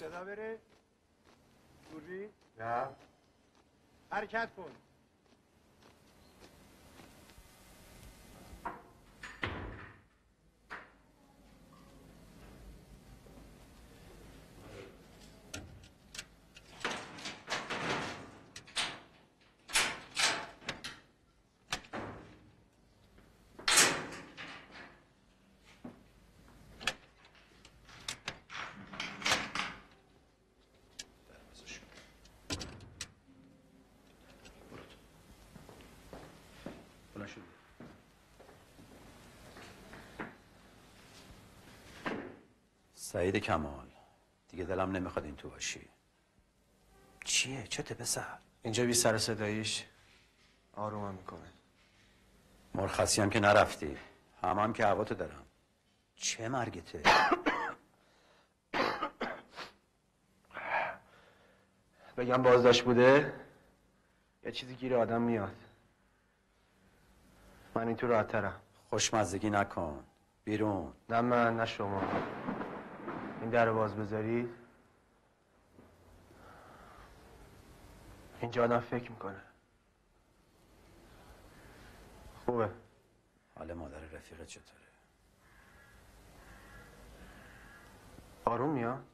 صدا بره گوری؟ نه حرکت کن. سعید کمال، دیگه دلم نمیخواد این تو باشی. چیه؟ چته پسر؟ اینجا بی سر صداییش آرومم میکنه. مرخصی هم که نرفتی، هم که هوا تو دارم. چه مرگته؟ بگم بازداشت بوده؟ یه چیزی گیر آدم میاد. من این تو راحت ترم. خوشمزدگی نکن، بیرون. نه من، نه شما. این در رو باز بذارید، اینجا آدم فکر میکنه. خوبه. حال مادر رفیقت چطوره؟ آروم میاد؟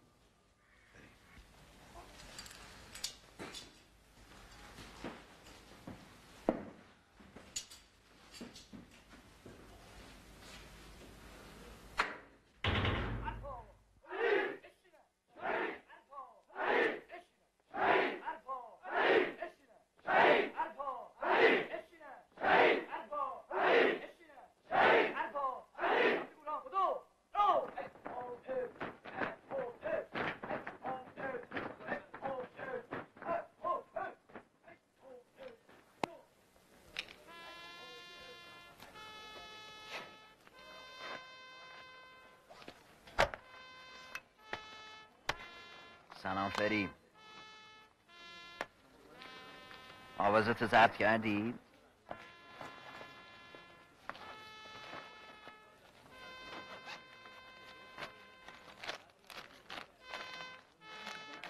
سلام فریم، آوازتو ضبط کردی؟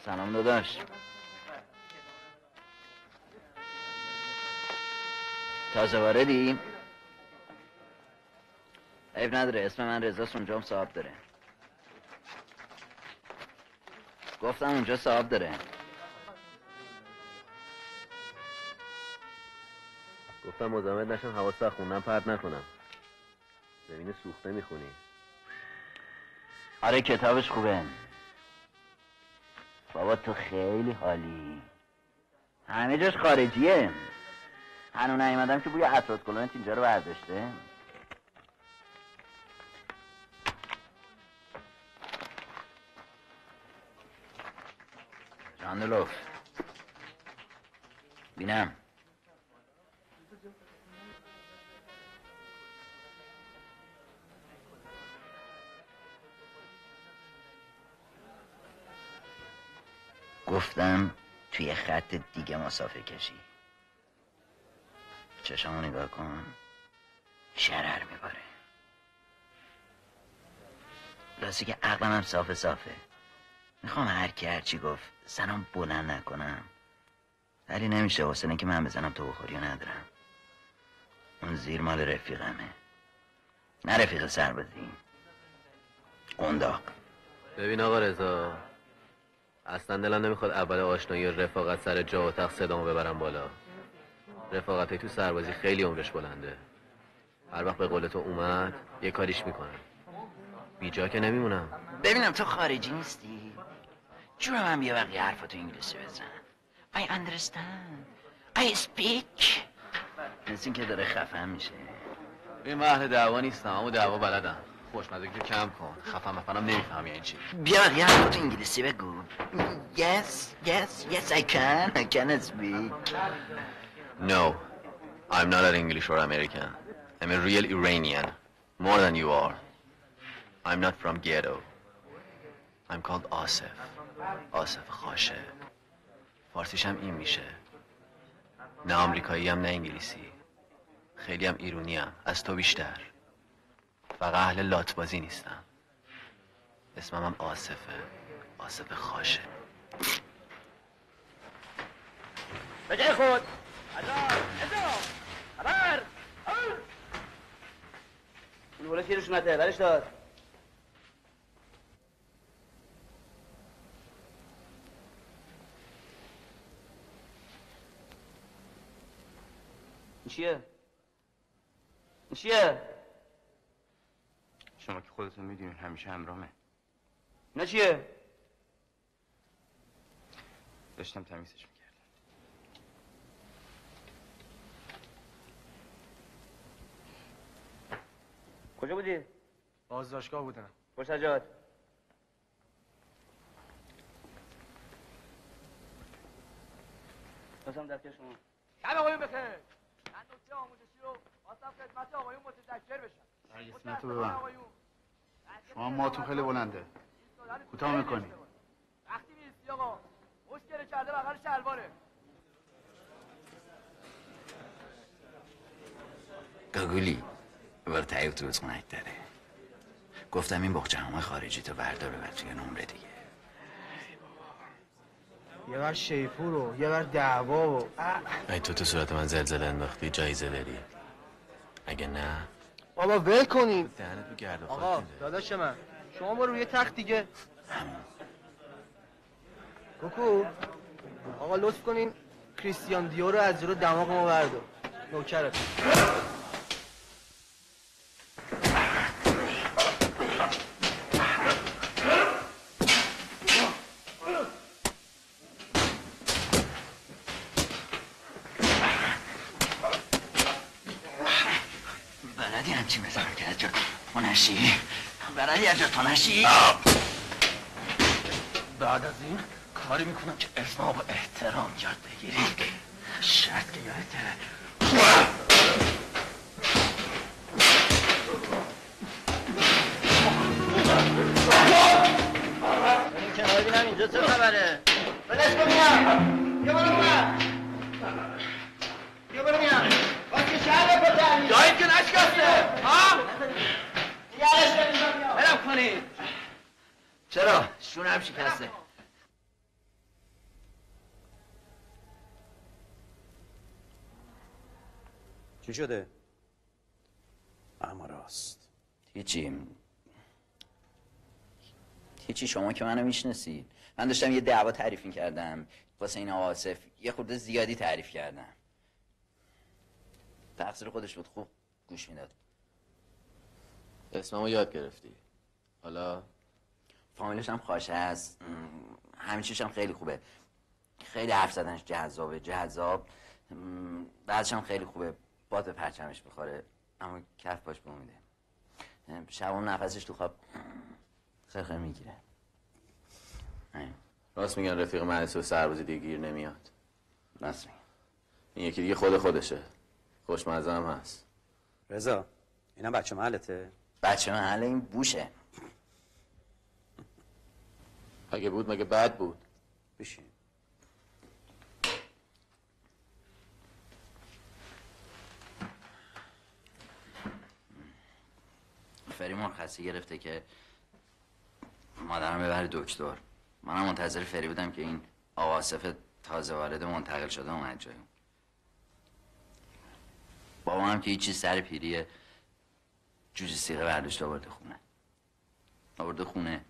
سلام داداش، تازه واردی؟ عیب نداره، اسم من رضاست، اونجام صاحب داره. گفتم اونجا صاحب داره. گفتم مزاحمت نشم، حواس به خوندن پرت نکنم. زمین سوخته میخونی. آره کتابش خوبه. بابا تو خیلی حالی. همه جاش خارجیه. هنو نیومدم که بوی عطرات کلونت اینجا رو برداشته. جاندلوف بینم گفتم توی خط دیگه مسافه کشی. چشمو نگاه کن، شرر میباره. راستی که عقلم هم صافه. میخوام هرکی هرچی گفت سرم بلند نکنم، ولی نمیشه. حسنه که من بزنم تو بخوری ندارم. اون زیر مال رفیقمه، نه رفیق سربازی قنداق. ببین آقا رضا، اصلا دلم نمیخواد اول آشنایی رفاقت سر جا اتاق صدامو ببرم بالا. رفاقتی تو سربازی خیلی عمرش بلنده. هر وقت به قول تو اومد یه کاریش میکنم، بی جا که نمیمونم. ببینم تو خارجی نیستی؟ جونم هم یه وقتی حرفاتو انگلیسی بزن. I understand. I speak. مثل این که داره خفه میشه. این محل دعوا نیستم، اما دعوا بلدم. خوشمزدگی رو کم کن. خفم نمیفهمی این چی. بیا وقتی حرفاتو انگلیسی بگو. Yes, I can. I can speak. No, I'm not an English or American. I'm a real Iranian. More than you are. I'm not from ghetto. I'm called Asif. آصف خاشه. فارسیش هم این میشه. نه آمریکایی هم نه انگلیسی. خیلی هم ایرونی هم. از تو بیشتر. فقط اهل لاتبازی نیستم. اسمم هم آصفه. مواظب خاشه. به جای خود. خبر. اون ولش گیرش نده، برش دار. چیه؟ شما که خودتون میدونین همیشه همراهمه. نه چیه؟ داشتم تمیزش میکردم. کجا بودی؟ بازداشتگاه بودم. خوش نجات. دستم در پیش شما. شب آقایون بخیر. من نکته آموزشی رو واسه خدمت آقایون متذکر بشم. قسمت رو ببند. شما ماتون خیلی بلنده. کوتاه میکنی. وقتی نیستی آقا. مشکل کرده بغل شلواره. گاگولی بر تعیب تو اسمت داره. گفتم این بخچه همه خارجی تو بردار ببر توی نمره دیگه. یه بر شیپور و یه بر دعوا و ای تو صورت من زلزله انداختی جایزه داری اگه نه بابا ول کنیم دهنت رو گرد و خاک آقا داداش من شما برو یه تخت دیگه کوکو آقا لطف کنین کریستیان دیور رو از جلو دماغ ما بردار نوکرت تانشی بعد از این کاری میکنم که اسمم با احترام یاد بگیری شرط که یادت این کنار بینم اینجا چه خبره بلش کن میام یه برو میام یه برو میام باید که شهر بپرزن جایید که نشکسته ها برم کنید چرا؟ شونم شکسته چی شده؟ اما راست هیچی شما که منو میشناسی من داشتم یه دعوا تعریف میکردم واسه این آقا آصف یه خورده زیادی تعریف کردم تقصیر خودش بود خوب گوش میداد اسممو یاد گرفتی حالا فامیلش هم خاشه هست همین چیزش هم خیلی خوبه خیلی حرف زدنش جذاب بعدش هم خیلی خوبه باد به پرچمش بخوره اما کف باش بمیده شبام نفسش تو خواب خرخر میگیره راست میگن رفیق مهندس و سربازی دیگه گیر نمیاد راست میگن این یکی دیگه خودشه خوشمزه هم هست رضا اینا بچه محلته؟ بچه محله این بوشه اگه بود مگه بد بود بشین فری مرخصی گرفته که مادرم ببره دکتر منم منتظر فری بودم که این آقا آصف تازه وارد منتقل شده اومد جایم بابا هم که هیچ چیز سر پیریه جوجه سیغه برداشت آورده خونه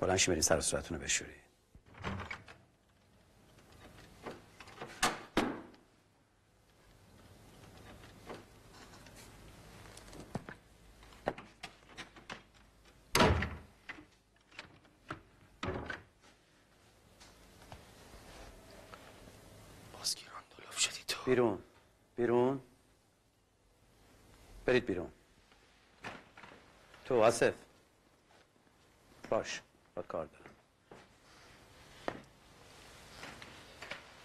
بلنشی برید سر و صورتتون رو بشورید بیرون برید بیرون تو آصف باش با کار دارم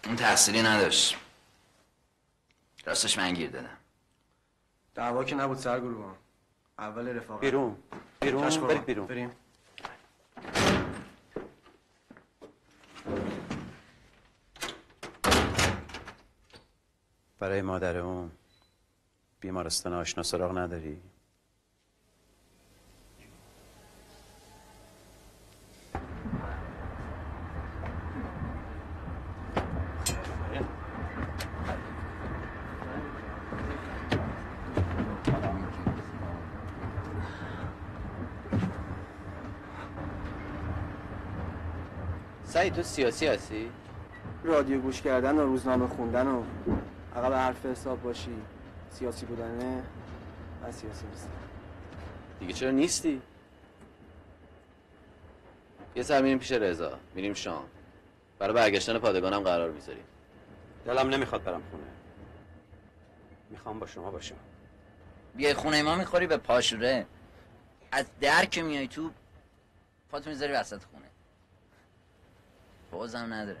اون تحصیلی نداشت راستش من گیر دادم دعوا که نبود سرگروهان اول رفاقت بیرون برید بیرون بریم برای مادر اون بیمارستان آشنا سراغ نداری؟ سعید تو سیاسی هستی؟ رادیو گوش کردن و روزنامه خوندن و عقب حرف حساب باشی سیاسی بودنه و سیاسی نیستی دیگه. چرا نیستی؟ یه سر میریم پیش رضا، میریم شام، برای برگشتن پادگانم قرار میذاریم. دلم نمیخواد برم خونه، میخوام با شما باشم. بیای خونه ما میخوری به پاشوره، از در که میای تو پاتو میذاری وسط خونه، بازم نداره.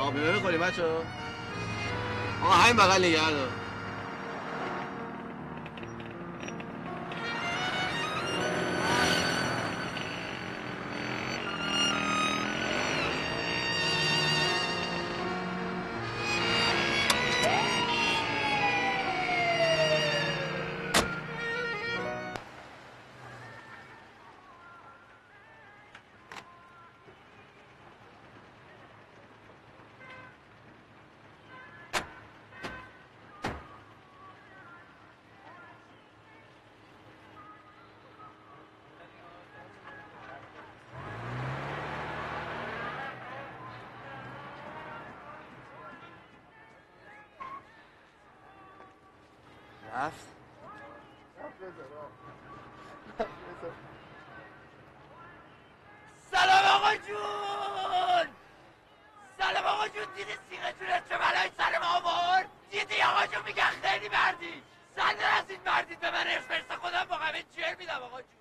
آبیو میخوریم بچه ها؟ آقا همین بقل نگه دار. رفت؟ سلام آقا جون! سلام آقا جون! دیدی سیغه جونت چه بلایی سر ما برد؟ دیدی آقا جون میگن خیلی مردی! سنده رسید مردید به من افرس خودم با همه جر میدم آقا جون!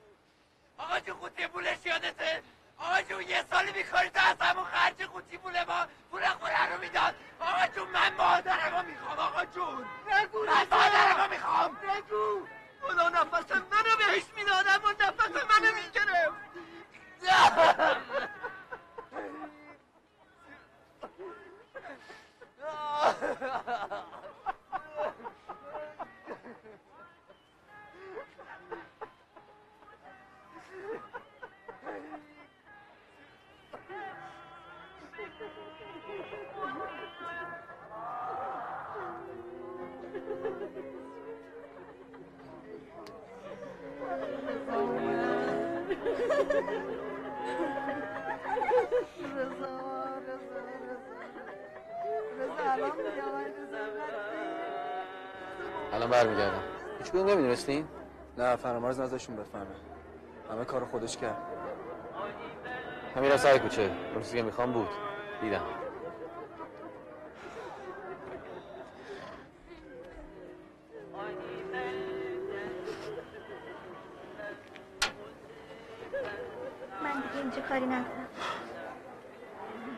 آقا جون قوطی پولش یادته؟ آقا جون یه سالی بیکاری تو از همون خرج قوطی پول ما پول خونه رو میداد. آقا جون من مادرمو میخوام آقا جون! نگو! من مادرمو میخوام! نگو! خدا نفس منو بهش میدادم و نفس منو میگرفت! الان برمیگردم. هیچ کدوم نمیدونستین؟ نه فرامرز ازشون بفهمه، همه کار خودش کرد. همین سر کوچه روزی که میخوام بود دیدم. من دیگه اینجا کاری ندارم.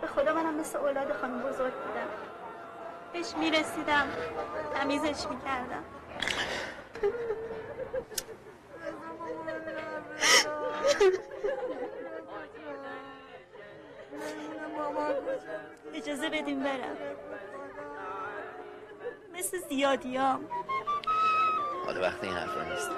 به خدا منم مثل اولاد خانم بزرگ بودم، بهش میرسیدم، تمیزش میکردم. اجازه بدیم برم مثل زیادیام. حالا وقت این حرفا نیست.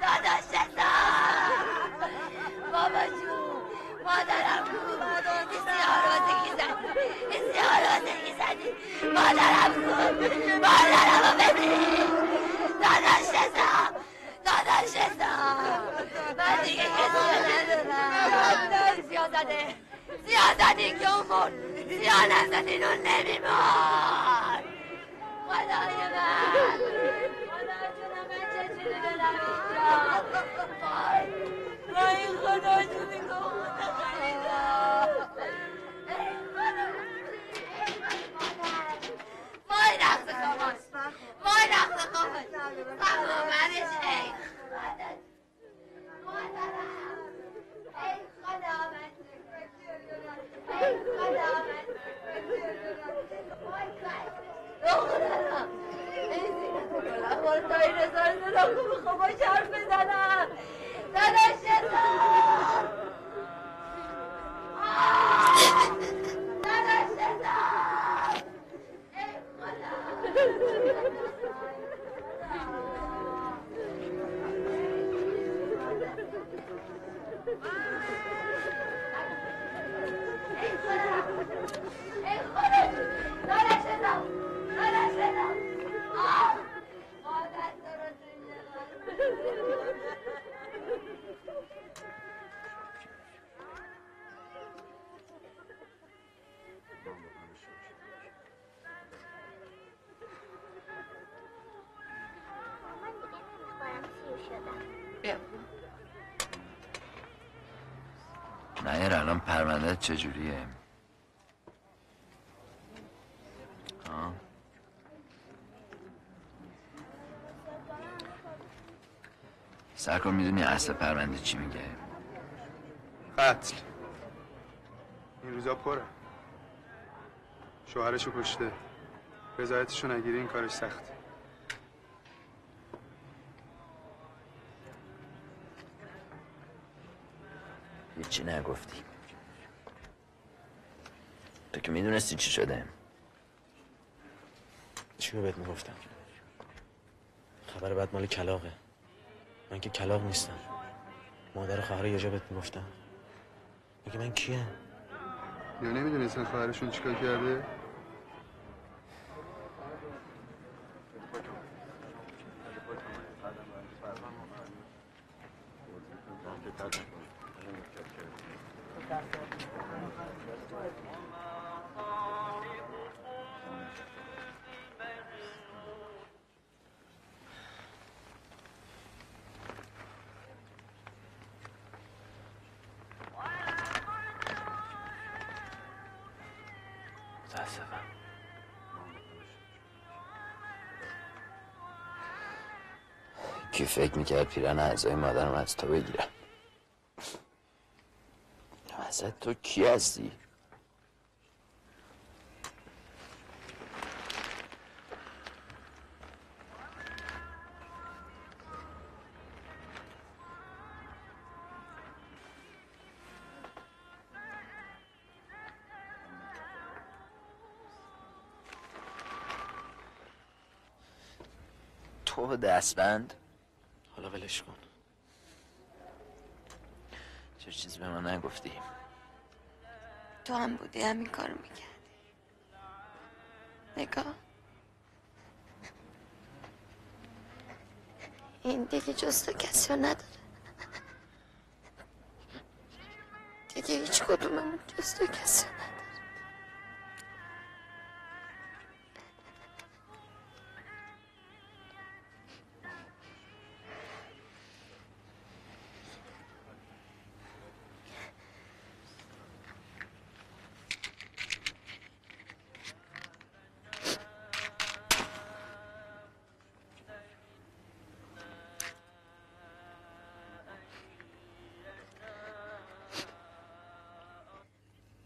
داداش زندگی کن، زیان ازت اینو نمیمون. خدای من، خدای جونم، من چه چیزی بدم اینجا؟ بای خدای جونی که خود خریدم. وای رخت خوابش، وای رخت خوابش، خواب منش ای خدای، مادرم، ای خدا من. نهیر الان پرمندت چجوریه؟ سرکار میدونی اصل پرونده چی میگه؟ قتل. این روزا پره. شوهرشو کشته. وزارتشو نگیری این کارش سخته. هیچی نگفتی. تو که میدونستی چی شده؟ چی رو بهت میگفتم؟ خبر بعد مال کلاغه. من که کلاغ نیستم. مادر خواهر یه جا بهت میگفتم. میگه من کیم؟ یا نمیدونستن خواهرشون چیکار کرده؟ کی فکر میکرد پیرن اعضای مادرم از تو بگیرم؟ اصلا تو کی هستی؟ تو دستبند؟ حالا ولش کن. چه چیزی به من نگفتی؟ تو هم بودی همین کار رو میکردی. نگاه، این دیگه جز تو کسی رو نداره. دیگه هیچ کدوممون جز تو کسی رو نداره.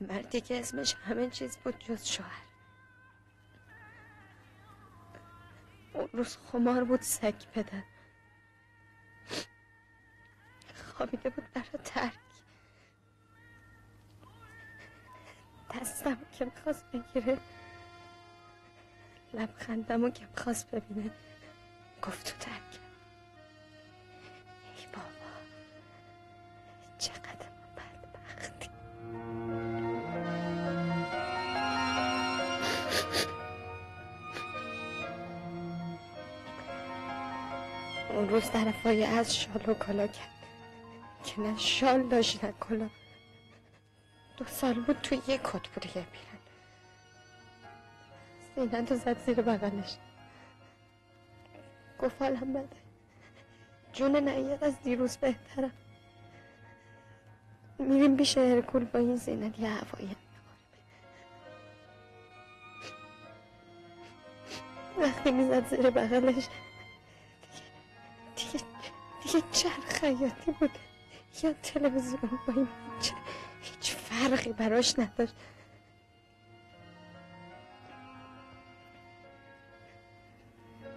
مردی که اسمش همه چیز بود جز شوهر. اون روز خمار بود سگ پدر. خوابیده بود برای ترک. دستم که میخواست بگیره، لبخندمو که میخواست ببینه، گفت تو ترک. ای بابا چقدر بدبختی. اون روز طرفای از شال و کلا کرد که نه شال داشت نه کلا. دو سلمون توی یک کت بوده یه پیرن. سینه زد زیر بغلش. گفت حالم بده. جون نعیق از دیروز بهترم. میریم بیشه هرکول با این زینت یه هوایی هم نمارم. وقتی میزد زیر بغلش دیگه چرخ حیاتی بود یا تلویزیون با این بچه هیچ فرقی براش نداشت.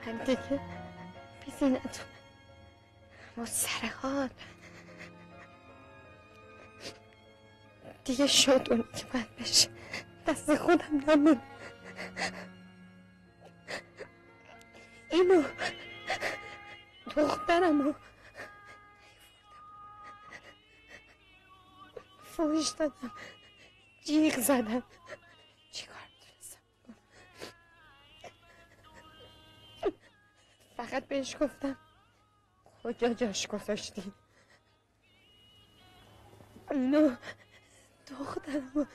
من دیگه بی زینتون اما سر حال دیگه شد اون که باید بشه. دست خودم نمون. اینو دخترمو فوش دادم، جیغ زدم. چی کار میتونستم کنم؟ فقط بهش گفتم کجا جاش گذاشتی؟ اینو دخترمو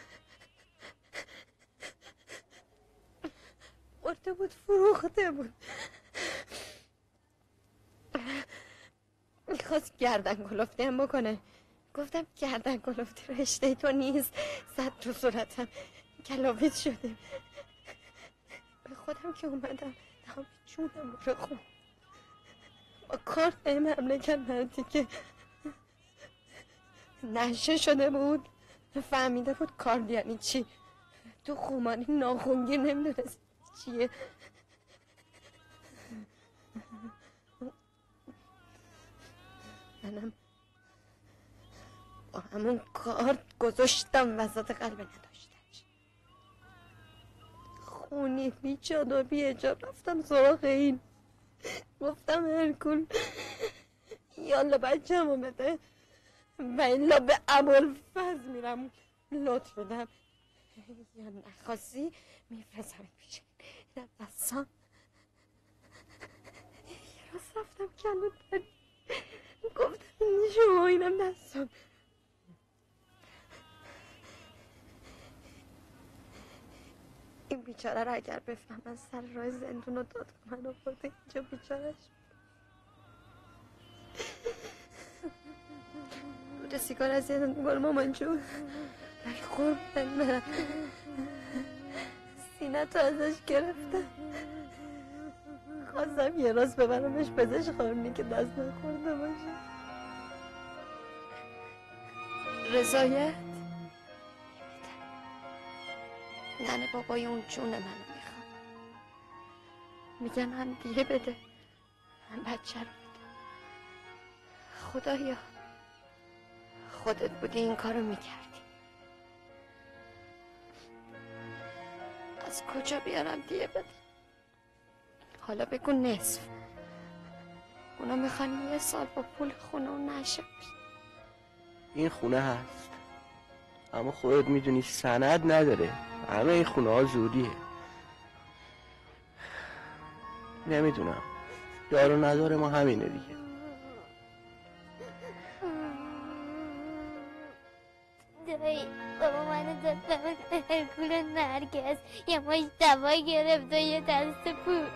برده بود فروخته بود. میخواست گردن کلفتی هم بکنه. گفتم گردن کلفتی رشته تو نیست. زد تو صورتم کلاویت شدیم. به خودم که اومدم دام جونم رو خون با کارت به این مملکت مردی که نشه شده بود فهمیده بود کارد یعنی چی. تو خمانی ناخونگیر نمیدونست چیه. منم با همون کارت گذاشتم وسط قلب نداشتنش. خونی بیچاد و بی‌جا رفتم سراغ این. گفتم هرکول یالا بچه‌مو بده و الا به ابوالفضل میرم لطف بدم یا نخواستی میفرستم پیش این دستان. یه روز رفتم کلو داری گفتم شما اینم دستان. این بیچاره را اگر بفهم من سر راه زندون رو داد کنم و برده اینجا بیچارهش. بوده سیگار از یه گل مامان جون ولی خورم بندرم. سینت رو ازش گرفتم. خواستم یه راست ببرمش پزش خورنی که دست نخورده باشه. رضایت ننه بابای اون جون منو میخوام. میگم هم دیگه بده هم بچه رو بده. خدایا خودت بودی این کارو میکردی. از کجا بیارم دیگه بده؟ حالا بگو نصف. اونا میخوان یه سال با پول خونه و نشه. این خونه هست اما خودت میدونی سند نداره. همه این خونه ها زوریه. نمیدونم دار و ندار ما همینه دیگه. دایی بابا منو داد به هرکول و نرگس یه ماش دوا گرفت و یه دست پول.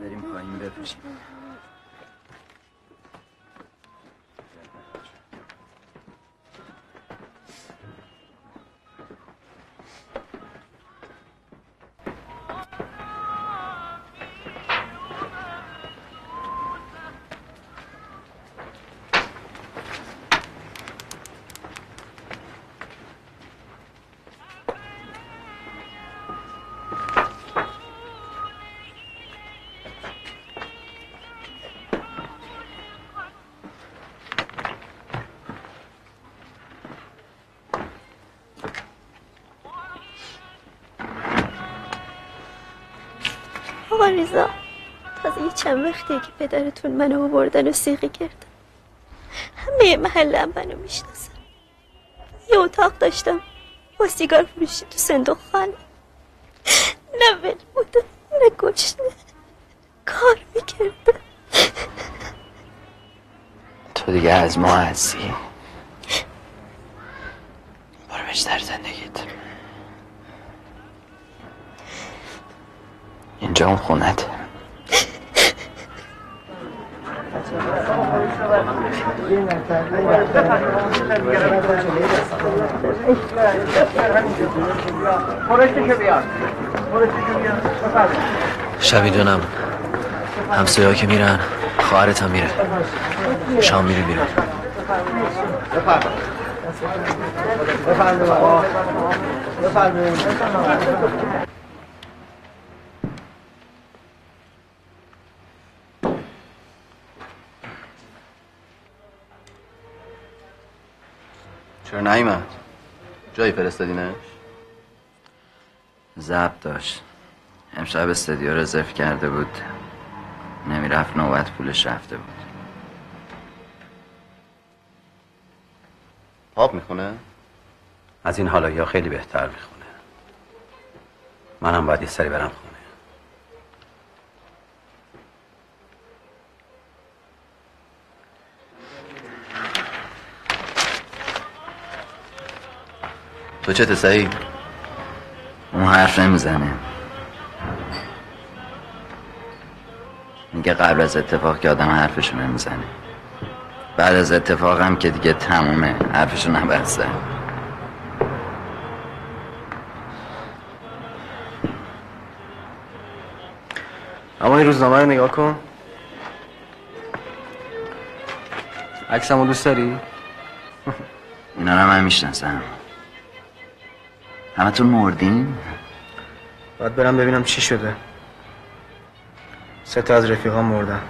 بریم پایین بپوشیم. رضا تازه یه چند وقتیه که پدرتون منو آوردن و سیغی کردن. همه محله منو میشناسن. یه اتاق داشتم با سیگار فروشی تو صندوق خانه. نه ول بودم نه گشنه کار میکردم. تو دیگه از ما هستی. برو بیشتر زندگیت. اینجا اون خونت. شبیدونم همسایه ها که میرن، خواهرت هم میره، شام میره بیرون. چرا نایمد؟ جایی فرستادینش؟ ضبط داشت. امشب استدیو رزرو کرده بود، نمیرفت نوبت پولش رفته بود. پاپ میخونه؟ از این حالا یا خیلی بهتر میخونه. منم باید یه سری برم خونه. تو چه سعید؟ اون حرف نمیزنه. میگه قبل از اتفاق که آدم حرفشو نمیزنه، بعد از اتفاق هم که دیگه تمومه حرفشو نبسته. اما این روزنامه رو نگاه کن. عکسمو دوست داری؟ اینا رو من میشناسم. همه تون مردین؟ باید برم ببینم چی شده. 3 تا از رفیق‌ها مردن.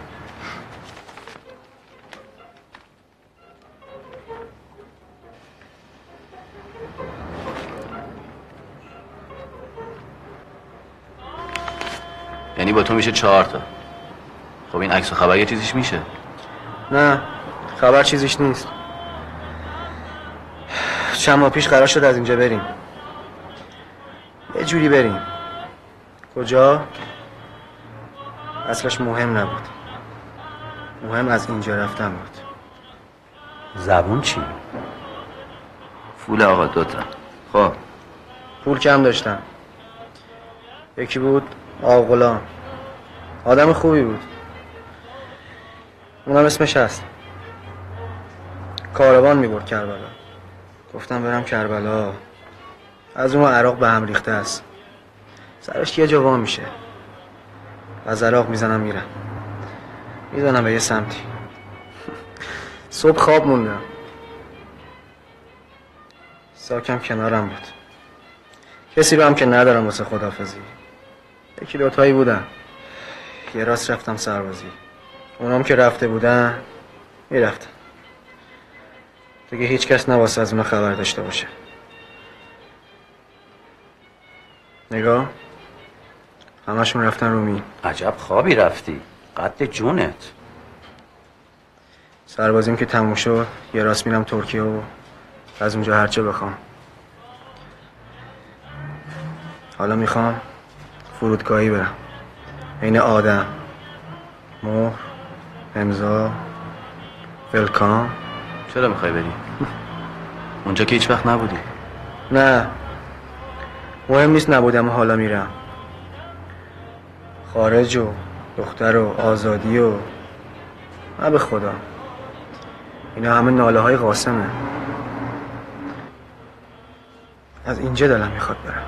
یعنی با تو میشه 4 تا. خب این عکس و خبر یه چیزیش میشه؟ نه، خبر چیزیش نیست. چند ماه پیش قرار شد از اینجا بریم. یه جوری بریم. کجا؟ اصلش مهم نبود. مهم از اینجا رفتن بود. زبون چی؟ فول آقا 2 تا. خب پول کم داشتم. یکی بود آقلا، آدم خوبی بود، اونم اسمش هست. کاروان میبرد کربلا. گفتم برم کربلا، از اون عراق به هم ریخته است، سرش یه جا وا میشه. از عراق میزنم میرم، میزنم به یه سمتی. صبح خواب موندم، ساکم کنارم بود، کسی رو هم که ندارم واسه خداحافظی. یکی 2 تایی بودن، یه راست رفتم سربازی، اونام که رفته بودن میرفتن دیگه. هیچ کس نباید از من خبر داشته باشه. نگاه، همشون رفتن رومی. عجب خوابی رفتی، قد جونت. سربازیم که تموم شد یه راست میرم ترکیه و از اونجا هرچه بخوام. حالا میخوام فرودگاهی برم، این آدم، مهر، امضا، ولکام. چرا میخوای بری؟ اونجا که هیچ وقت نبودی. نه مهم نیست نبودم، حالا میرم. خارج و دختر و آزادی و نه به خدا، اینا همه ناله های قاسمه. از اینجا دلم میخواد برم.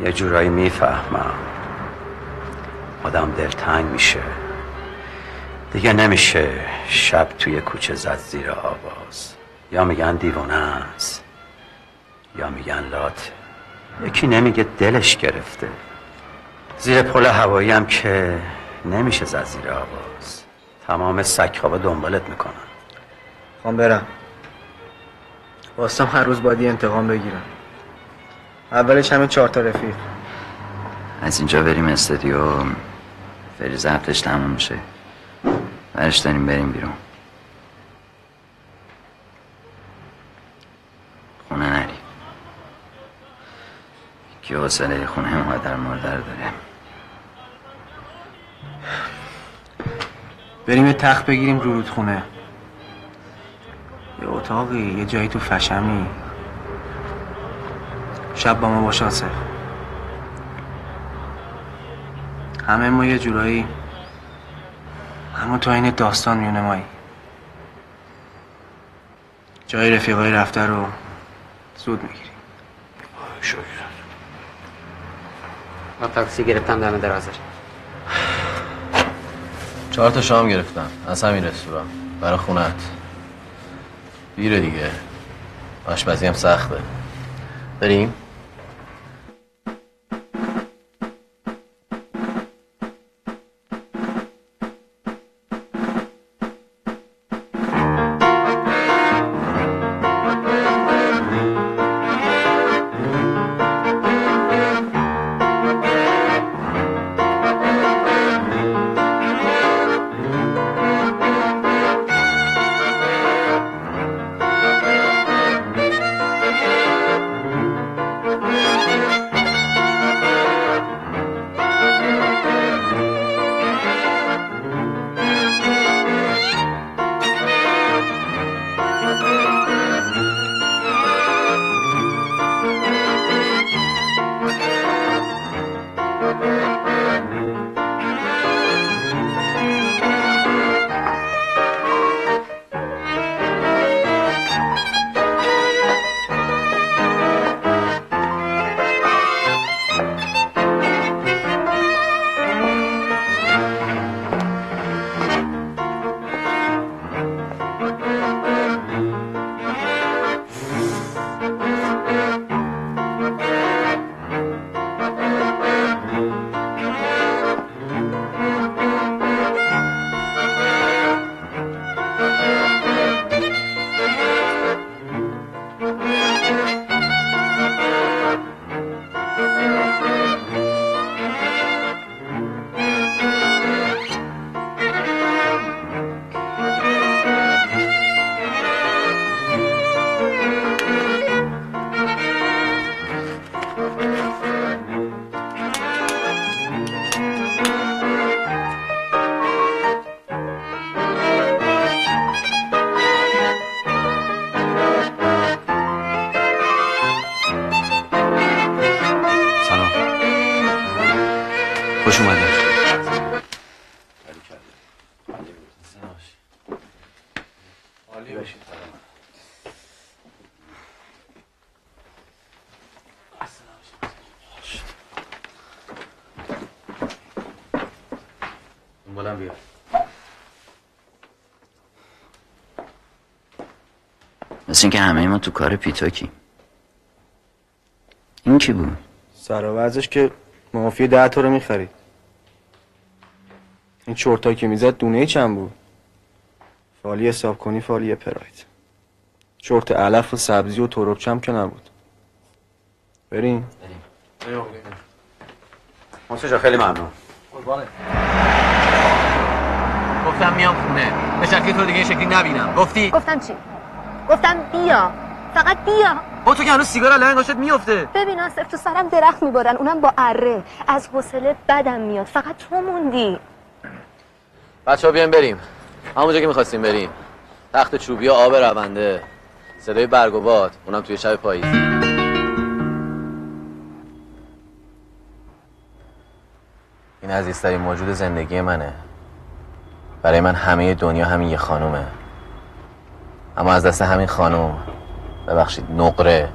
یه جورایی میفهمم، آدم دلتنگ میشه دیگه. نمیشه شب توی کوچه زد زیر آواز. یا میگن دیوانه است، یا میگن لات. یکی نمیگه دلش گرفته. زیر پل هوایی هم که نمیشه زد زیر آواز، تمام سگ‌ها دنبالت میکنن. خواهم برم، واسم هر روز باید انتقام بگیرم. اولش همین 4 تا رفیق. از اینجا بریم استودیو، فری ضبطش تموم میشه، برش داریم بریم بیرون. که حوصله خونه مادر مادر داره. بریم یه تخت بگیریم رو رودخونه، یه اتاقی، یه جایی تو فشمی. شب با ما باش آصف. همه ما یه جورایی، اما تو این داستان میونه مایی. جای رفیقای رفته رو زود میگیریم. شکر. من تاکسی گرفتم دم درازه. 4 تا شام گرفتم از همین رستوران برای خونت. دیره دیگه آشپزی هم سخته. بریم. مثل اینکه همه ما تو کار پیتاکی. این کی بود؟ سر و وضعش که مافی 10 تا رو میخرید. این چورتایی که میزد دونه چند بود؟ فالی حساب کنی فالی پراید. چورت علف و سبزی و تروبچم که نبود. بریم. بریم. محسن جا خیلی ممنون. قربانت. گفتم میام خونه. به شکلی تو دیگه این شکلی نبینم. گفتی؟ گفتم چی؟ گفتم بیا، فقط بیا. با تو که هنوز سیگار علنگ هاشت میفته. ببین آصف، تو سرم درخت میبارن، اونم با اره. از حوصله بدم میاد، فقط تو موندی. بچه‌ها بیایم بریم همونجا که میخواستیم بریم. تخت چوبی و آب رونده، صدای برگ و باد، اونم توی شب پاییز. این عزیزترین موجود زندگی منه. برای من همه دنیا همین یه خانومه. اما از دست همین خانم، ببخشید نقره،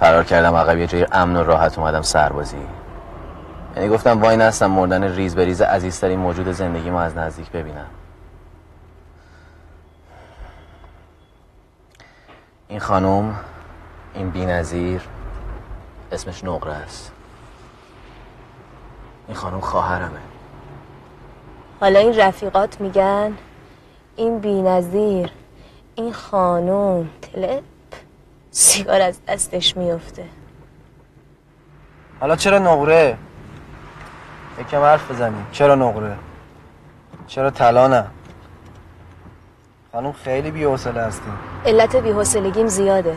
فرار کردم عقب. یه جای امن و راحت اومدم سربازی. یعنی گفتم وای نستم مردن ریز به ریز عزیزترین موجود زندگی ما از نزدیک ببینم. این خانم، این بی‌نظیر، اسمش نقره است. این خانم خواهرمه. حالا این رفیقات میگن این بی‌نظیر، این خانوم تلپ، سیگار از دستش میفته. حالا چرا نقره؟ یکم حرف بزنیم. چرا نقره؟ چرا طلا نه؟ خانوم خیلی بی‌حوصله هستیم. علت بی‌حوصلگیم زیاده.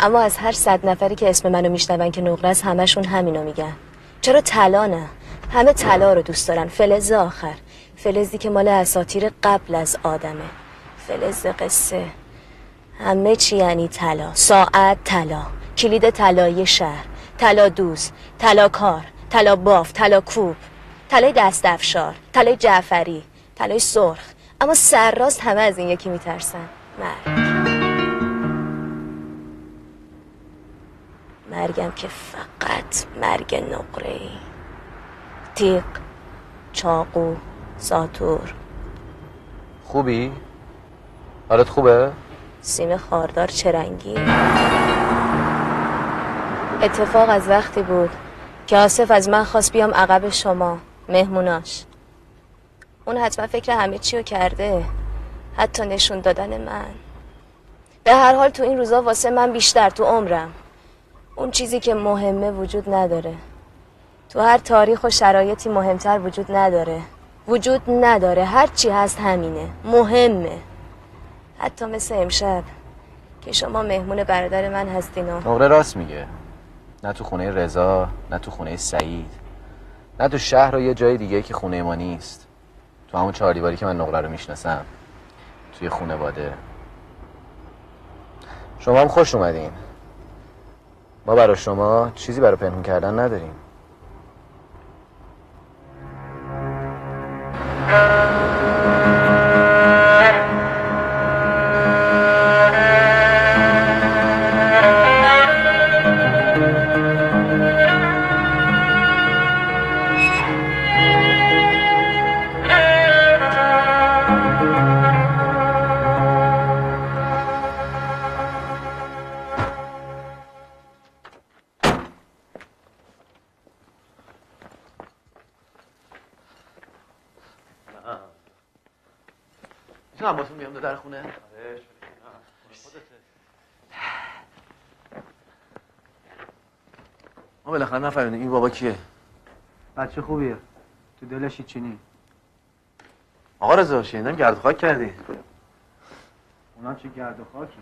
اما از هر 100 نفری که اسم منو میشنون که نقرس، همشون همینو میگن. چرا طلا نه؟ همه طلا رو دوست دارن. فلز آخر، فلزی که مال اساطیر قبل از آدمه، فلز قصه. همه چی یعنی طلا. ساعت طلا، کلید طلایی شهر، طلا دوز، طلا کار، طلا باف، طلا کوب، طلای دست افشار، طلای جعفری، طلای سرخ. اما سرراست همه از این یکی میترسن، مرگم که فقط مرگ نقره‌ای. تیغ، چاقو، ساتور. خوبی؟ حالت خوبه؟ سیم خاردار چرنگی. اتفاق از وقتی بود که آصف از من خواست بیام عقب شما، مهموناش. اون حتما فکر همه چی رو کرده، حتی نشون دادن من. به هر حال تو این روزا واسه من بیشتر تو عمرم اون چیزی که مهمه وجود نداره. تو هر تاریخ و شرایطی مهمتر وجود نداره، وجود نداره. هر چی هست همینه، مهمه. حتی مثل امشب که شما مهمون برادر من هستین. نقره راست میگه، نه تو خونه رضا، نه تو خونه سعید، نه تو شهر و یه جای دیگه که خونه ما نیست. تو همون 4 دیواری که من نقره رو میشناسم، توی خونواده. شما هم خوش اومدین. ما برای شما چیزی برای پنهون کردن نداریم. نفهمیدم این بابا کیه؟ بچه خوبیه، تو دلش هیچی نی. آقا رضا، شنیدم گرد و خاک کردی. اونا چه گرد و خاکی؟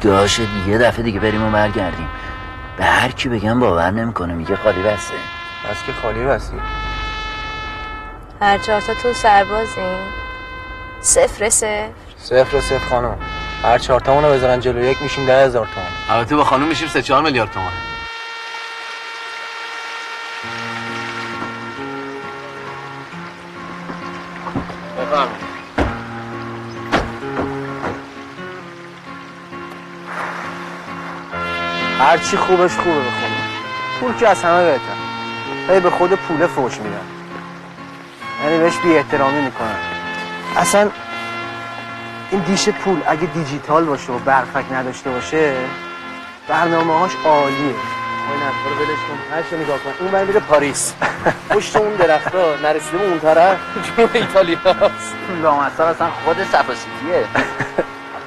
داشت یه دفعه دیگه بریم و برگردیم. به هر کی بگم باور نمیکنه، میگه خالی بسته. بس که خالی بسته. هر 4 تاتون سربازین. 0-0. 0-0 خانم. هر 4 تامون رو بذارن جلو یک میشیم 10,000 تومان. البته با خانم میشیم 3-4 میلیارد تومان. هرچی خوبش خوبه بخونه، پول که از همه بهتر. هی به خود پوله فوش میدن، یعنی بهش بی احترامی میکنن. اصلا این دیش پول اگه دیجیتال باشه و برفک نداشته باشه برنامه هاش عالیه. آی نه برو بلش کن، هرشو نگاه کن، اون باید میره پاریس پشت اون درخت ها نرسیده اون طرف جنوب ایتالیا هست. لامصب اصلا خود صفاسیتیه.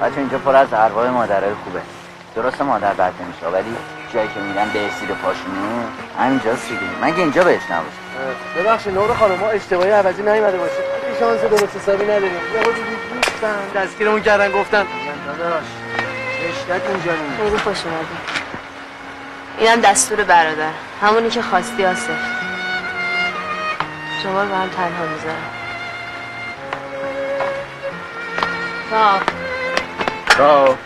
بچه اینجا پر از ارواح مادرهای خوبه. درست مادر بد نمیشه ولی جایی که میرن به اسید پاشونو همینجاست دیگه. مگه اینجا بهش نباشه؟ ببخشید نور خانم ما اشتباهی عوضی نیومده باشه. این شانس درست حسابی نداریم. یهو دیدن دستگیرمون کردن گفتن داداش رشتت اونجا نیست. برو پاشو بده. اینم دستور برادر، همونی که خواستی آصف. شما رو هم تنها میذارم. تا تا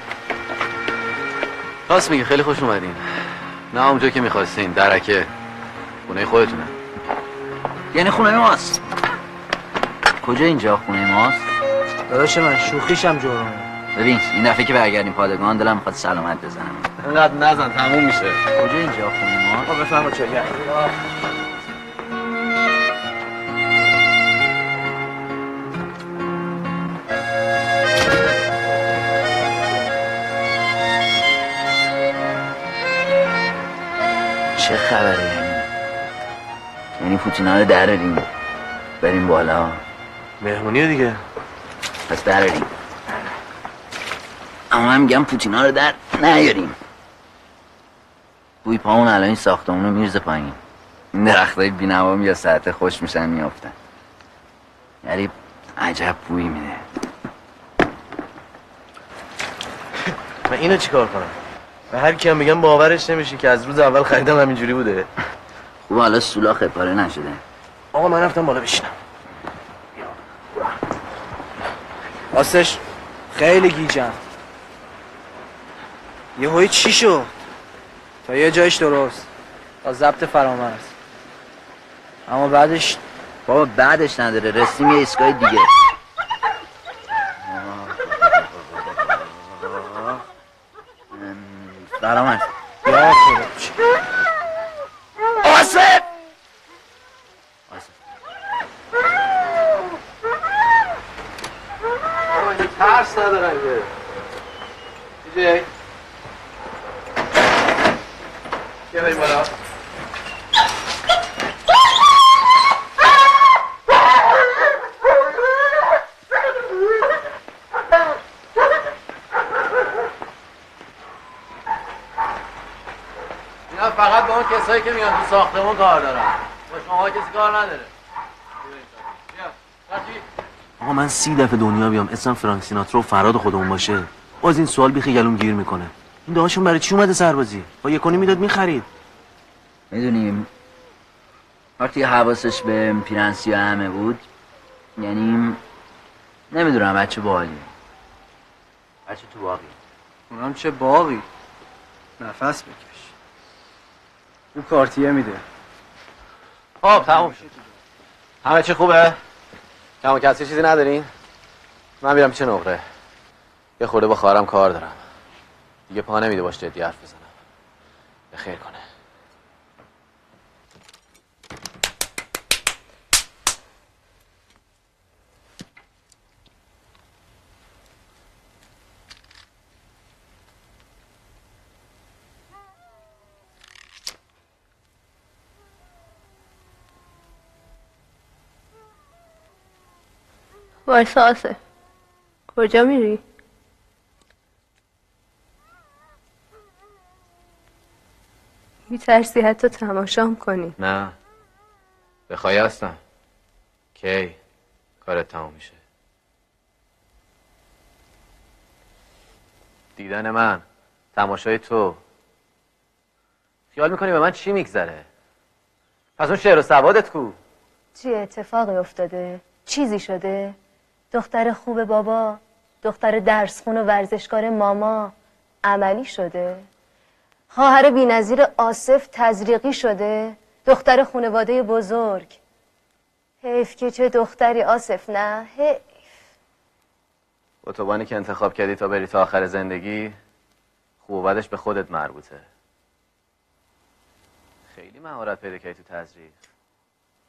راست میگه. خیلی خوش اومدین. نه اونجا که میخواستین، درکه خونه خودتونه. یعنی خونه ماست؟ کجا اینجا خونه ماست؟ داداش من شوخیشم جرمه. ببین این دفعه که برگردیم پادگان دلم میخواد سلامت بزنم. اینقدر نزن تموم میشه. کجا اینجا خونه ماست؟ خب بفرما چه کرد. چه خبره یعنی پوتینا رو دراریم بریم بالا مهمونی دیگه؟ پس دراریم. اما میگم پوتینا رو در نیاریم. بوی پاون الان این ساختمون رو میرزه پایین. این درختای بی‌نوام یا ساعت خوش میشن میافتن. یعنی عجب بوی میده. من اینو چیکار کنم؟ و هر کیم میگم باورش نمیشه که از روز اول خریدم همینجوری بوده. خوب حالا سولاخ پاره نشده. آقا من رفتم بالا بشینم. راستش خیلی گیجم. یهوی چی شد؟ تا یه جایش درست. تا ضبط فرامرز. اما بعدش بابا بعدش نداره. رسیم یه ایستگاه دیگه. درامت یا خودش آصف آصف آمانی ترس ندارم یه دیجی یه بریم بالا. فقط به اون کسایی که میان تو ساختمون کار دارن. با شما کسی کار نداره. آقا من 30 دفعه دنیا بیام اسم فرانک سیناترا و فراد خودمون باشه. باز این سوال بیخی گلوم گیر میکنه. این دهاشون برای چی اومده سربازی؟ با یکونی میداد میخرید. میدونیم وقتی حواسش به پیرنسی همه بود، یعنی نمیدونم بچه باقی. بچه تو باقی. اونم چه باقی؟ نفس بکش. او کارتیه میده. خب تموم شد. همه چی خوبه؟ کم و کسی چیزی ندارین؟ من میرم چه نقره. یه خورده با خواهرم کار دارم. دیگه پا نمیده باش جدی حرف بزنم. به خیر کنه. وایسا آصف، کجا میری؟ میترسی حتی تماشام کنی؟ نه بخوای هستم. کی کارت تموم میشه؟ دیدن من، تماشای تو. خیال میکنی به من چی میگذره؟ پس اون شعر و سوادت کو؟ چی اتفاقی افتاده؟ چیزی شده؟ دختر خوب بابا، دختر درسخون و ورزشکار ماما عملی شده؟ خواهر بی‌نظیر آصف تزریقی شده؟ دختر خانواده بزرگ. حیف که چه دختری آصف، نه حیف. اتوبانی که انتخاب کردی تا بری تا آخر زندگی خوب و بدش به خودت مربوطه. خیلی مهارت پیدا کردی تو تزریق.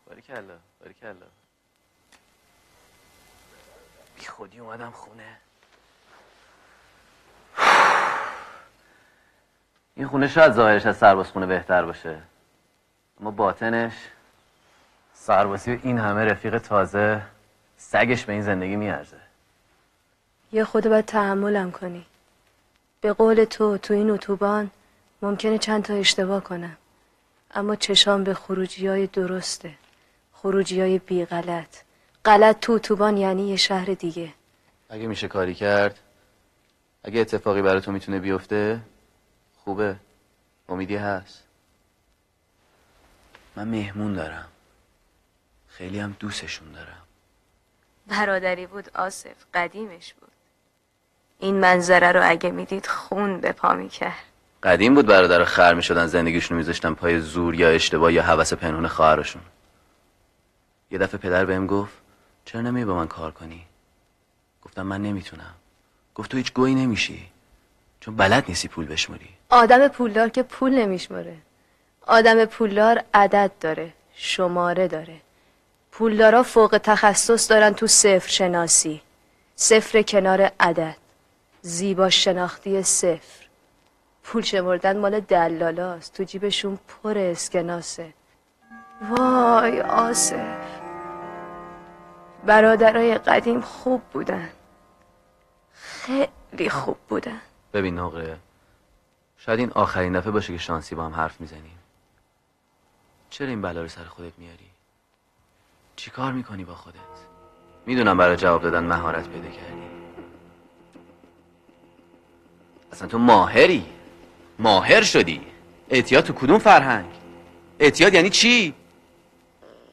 باریکلا باریکلا. بی خودی اومدم خونه. این خونه شاید ظاهرش از سرباز خونه بهتر باشه، اما باطنش سربازی و این همه رفیق تازه سگش به این زندگی میارزه. یه خود باید تحملم کنی. به قول تو تو این اتوبان ممکنه چند تا اشتباه کنم، اما چشام به خروجی های درسته، خروجی های بی غلط. غلط تو اتوبان یعنی یه شهر دیگه. اگه میشه کاری کرد، اگه اتفاقی برای تو میتونه بیفته خوبه، امیدی هست. من مهمون دارم، خیلی هم دوستشون دارم. برادری بود آصف، قدیمش بود. این منظره رو اگه میدید خون به پا میکرد. قدیم بود برادر خر میشدن، زندگیشون میذاشتن پای زور یا اشتباه یا هوس پنهون خواهرشون. یه دفعه پدر بهم گفت چرا نمی با من کار کنی؟ گفتم من نمیتونم. گفت تو هیچ گویی نمیشی، چون بلد نیستی پول بشموری. آدم پولدار که پول نمیشموره. آدم پولدار عدد داره، شماره داره. پولدارا فوق تخصص دارن تو صفر شناسی، صفر کنار عدد، زیبا شناختی صفر. پول شمردن مال دلالاست، تو جیبشون پر اسکناسه. وای آصف، برادرای قدیم خوب بودن، خیلی خوب بودن. ببین نقره، شاید این آخرین دفعه باشه که شانسی با هم حرف میزنیم. چرا این بلا رو سر خودت میاری؟ چی کار میکنی با خودت؟ میدونم برای جواب دادن مهارت پیدا کردی، اصلا تو ماهری، ماهر شدی. اعتیاد تو کدوم فرهنگ؟ اعتیاد یعنی چی؟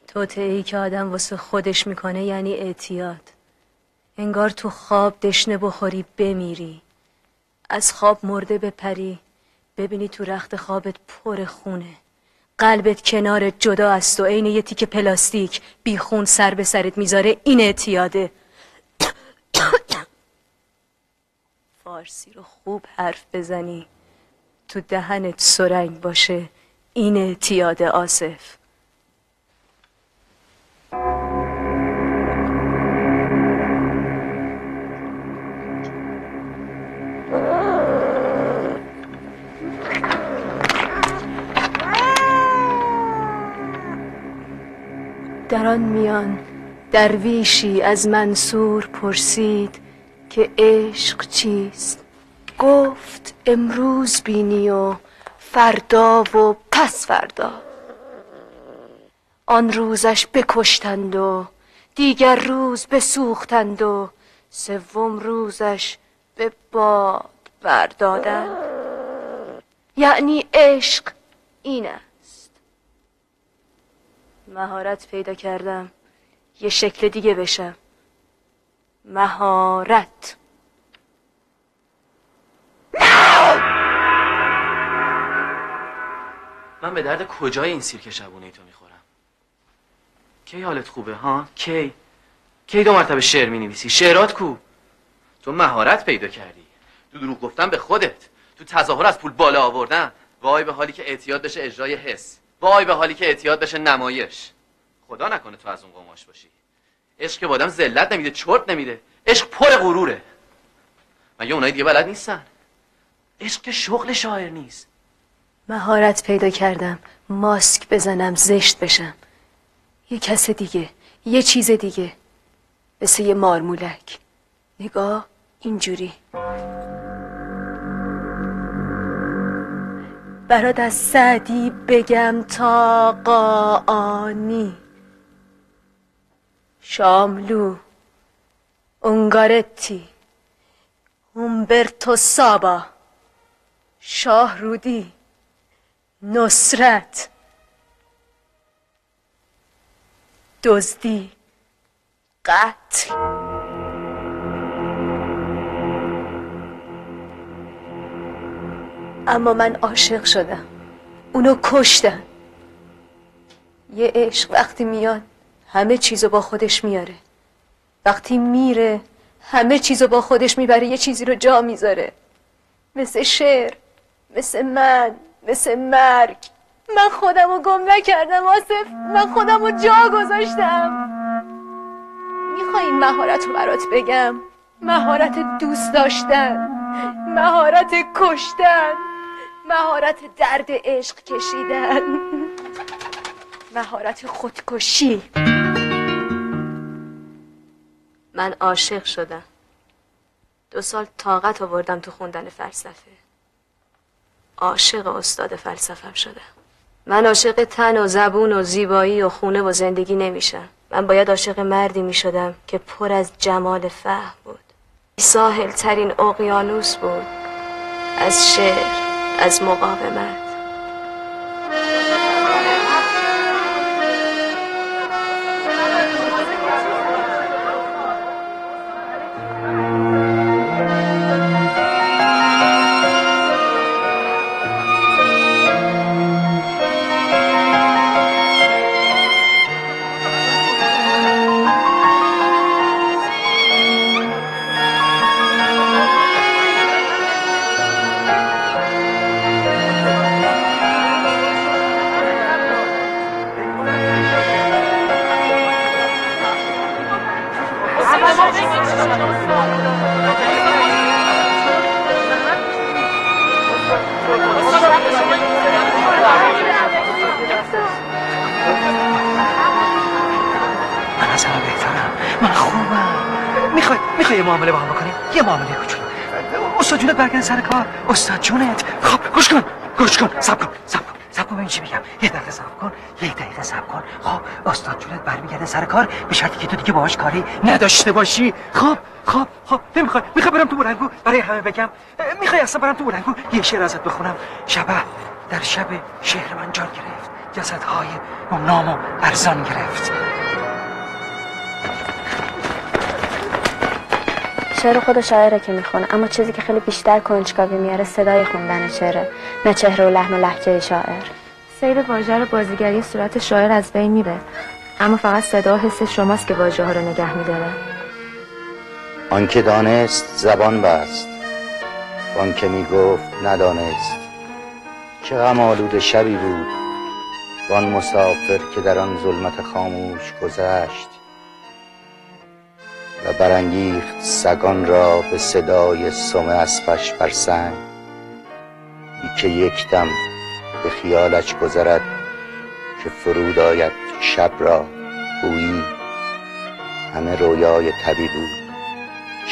توطئه‌ای که آدم واسه خودش میکنه یعنی اعتیاد. انگار تو خواب دشنه بخوری بمیری، از خواب مرده بپری، ببینی تو رخت خوابت پر خونه، قلبت کنارت جدا از تو، عین یه تیکه پلاستیک بی خون سر به سرت میذاره. این اعتیاده. فارسی رو خوب حرف بزنی، تو دهنت سرنگ باشه، این اعتیاده آصف. در آن میان درویشی از منصور پرسید که عشق چیست؟ گفت امروز بینی و فردا و پس فردا. آن روزش بکشتند و دیگر روز بسوختند و سوم روزش به باد بردادند. یعنی عشق این است. مهارت پیدا کردم یه شکل دیگه بشم. مهارت. من به درد کجای این سیرک شبونه تو میخورم؟ کی حالت خوبه ها؟ کی دو مرتبه شعر مینویسی؟ شعرات کو؟ تو مهارت پیدا کردی، تو دروغ گفتن به خودت، تو تظاهر از پول بالا آوردن. وای به حالی که اعتیاد بشه اجرای حس، وای به حالی که اعتیاد بشه نمایش. خدا نکنه تو از اون قماش باشی. عشق که با آدم ذلت نمیده، چرت نمیده. عشق پر غروره. مگه اونای دیگه بلد نیستن؟ عشق که شغل شاعر نیست. مهارت پیدا کردم ماسک بزنم، زشت بشم، یه کس دیگه، یه چیز دیگه، مثل یه مارمولک. نگاه اینجوری. برات از سعدی بگم تا قاآنی، شاملو، اونگارتی، هومبرتو سابا، شاهرودی، نصرت، دزدی، قتل. اما من عاشق شدم، اونو کشتم. یه عشق وقتی میاد همه چیزو با خودش میاره، وقتی میره همه چیزو با خودش میبره، یه چیزی رو جا میذاره، مثل شعر، مثل من، مثل مرگ. من خودم رو گم نکردم آصف، من خودم رو جا گذاشتم. میخوای این مهارت رو برات بگم؟ مهارت دوست داشتن، مهارت کشتن، مهارت درد عشق کشیدن، مهارت خودکشی. من عاشق شدم، 2 سال طاقت آوردم تو خوندن فلسفه، عاشق استاد فلسفم شدم. من عاشق تن و زبون و زیبایی و خونه و زندگی نمیشم. من باید عاشق مردی میشدم که پر از جمال فهم بود، ساحل ترین اقیانوس بود از شعر، از مقاومت. سر کار استاد جونت. خب گوش کن، صبر کن ببین چی میگم. یه دقیقه صبر کن. خب استاد جونت برمیگرده سر کار، به شرطی که تو دیگه باهاش کاری نداشته باشی. خب میخوای برم تو بلندگو برای همه بگم؟ میخوای اصلا برم تو بلندگو یه شعر ازت بخونم؟ شبه در شب شهر من جان گرفت، جسدهای نام و ارزان گرفت. شعر خود شاعره که میخونه، اما چیزی که خیلی بیشتر کنجکاوی میاره صدای خوندن شعره، نه چهره و لحن و لهجه شاعر. سید واژه رو بازیگری صورت شاعر از بین میره، اما فقط صدا و حس شماست که واژه ها رو نگه میداره. آنکه دانست زبان بست، آنکه میگفت ندانست. چه غم آلود شبی بود وان مسافر که در آن ظلمت خاموش گذشت و برانگیخت سگان را به صدای سم اسبش بر سنگ. که یک دم به خیالش گذرد که فرود آید شب را بویی، همه رویای تبی بود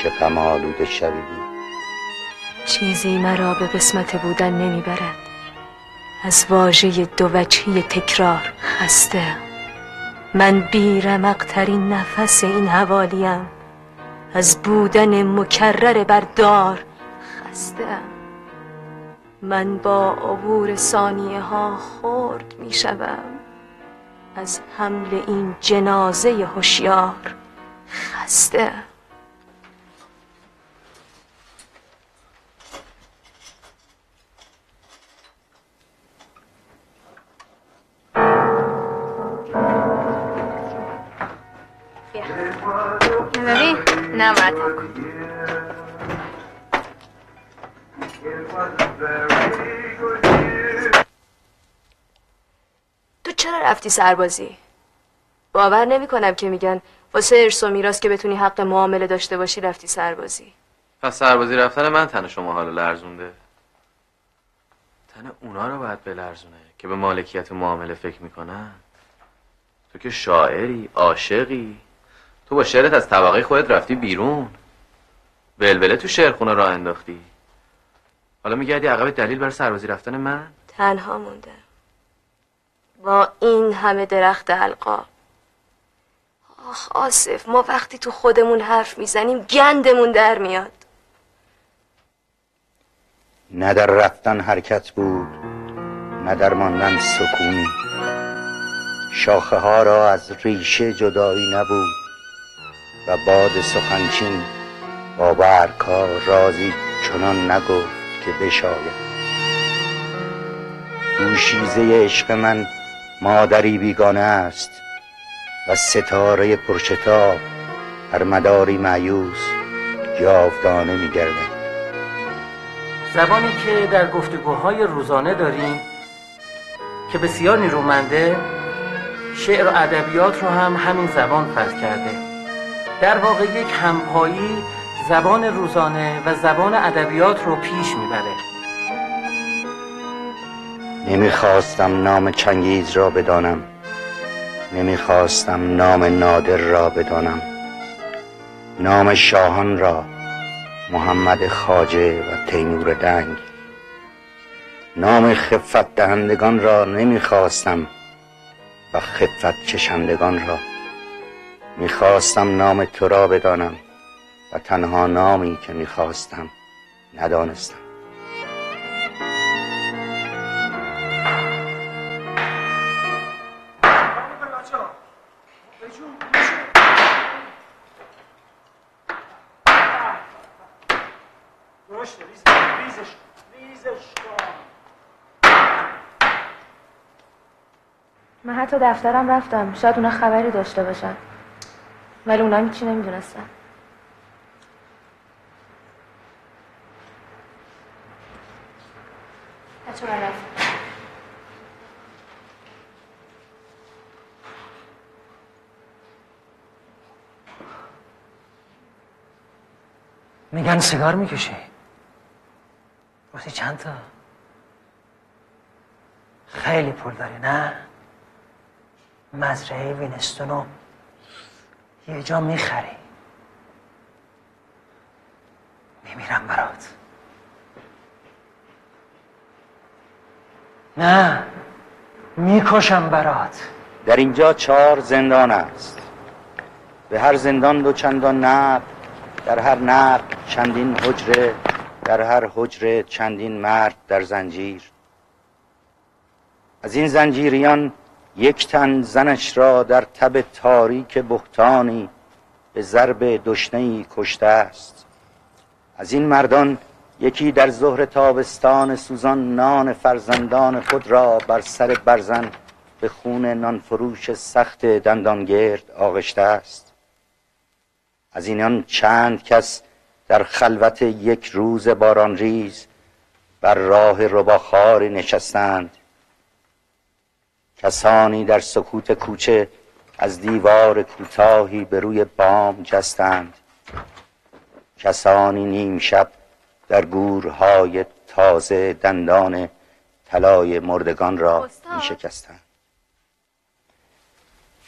چه غم آلود شبی بود. چیزی مرا به قسمت بودن نمیبرد، از واژه دو وجهی تکرار خسته. من بیرمق ترین نفس این حوالیم، از بودن مکرر بردار خستم. من با عبور ثانیه ها خورد می شدم، از حمل این جنازه هوشیار خستم. نداری؟ نه باید هم کن. تو چرا رفتی سربازی؟ باور نمی کنم که میگن واسه ارث و میراث که بتونی حق معامله داشته باشی رفتی سربازی. پس سربازی رفتن من تن شما حالا لرزونده؟ تن اونا رو باید بلرزونه که به مالکیت معامله فکر میکنن. تو که شاعری، عاشقی، تو با شعرت از طبقه خودت رفتی بیرون، بلبله تو شعرخونه را انداختی، حالا میگردی عقب دلیل بر سربازی رفتن من؟ تنها موندم با این همه درخت حلقا. آخ آصف، ما وقتی تو خودمون حرف میزنیم گندمون در میاد. نه در رفتن حرکت بود، نه در ماندن سکونی. شاخه ها را از ریشه جدایی نبود و باد سخنچین با برگ‌ها رازی چنان نگفت که بشاید. دوشیزه عشق من مادری بیگانه است و ستاره پرشتاب بر مداری مایوس جاودانه می‌گردد. زبانی که در گفتگوهای روزانه داریم که بسیار نیرومنده، شعر و ادبیات رو هم همین زبان فتح کرده. در واقع یک همپایی زبان روزانه و زبان ادبیات رو پیش میبره. نمیخواستم نام چنگیز را بدانم، نمیخواستم نام نادر را بدانم، نام شاهان را، محمد خواجه و تیمور دنگ، نام خفت دهندگان را نمیخواستم و خفت چشندگان را. میخواستم نام تو را بدانم و تنها نامی که میخواستم ندانستم. من حتی دفترم رفتم، شاید اونا خبری داشته باشن، ولی اونا هیچی نمیدونستن. بچه من رفتم. میگن سیگار میکشه. واسه چند تا؟ خیلی پول داری نه؟ مزرعه وینستونو یه جا میخری، میمیرم برات. نه، میکشم برات. در اینجا 4 زندان است، به هر زندان 2 چندان نقد، در هر نقد چندین حجره، در هر حجره چندین مرد در زنجیر. از این زنجیریان یک تن زنش را در تب تاریک بهتانی به ضرب دشنه‌ای کشته است. از این مردان یکی در ظهر تابستان سوزان نان فرزندان خود را بر سر برزن به خون نانفروش سخت دندانگرد آغشته است. از اینان چند کس در خلوت یک روز باران ریز بر راه رباخاری نشستند. کسانی در سکوت کوچه از دیوار کوتاهی به روی بام جستند، کسانی نیم شب در گورهای تازه دندان طلای مردگان را می شکستند.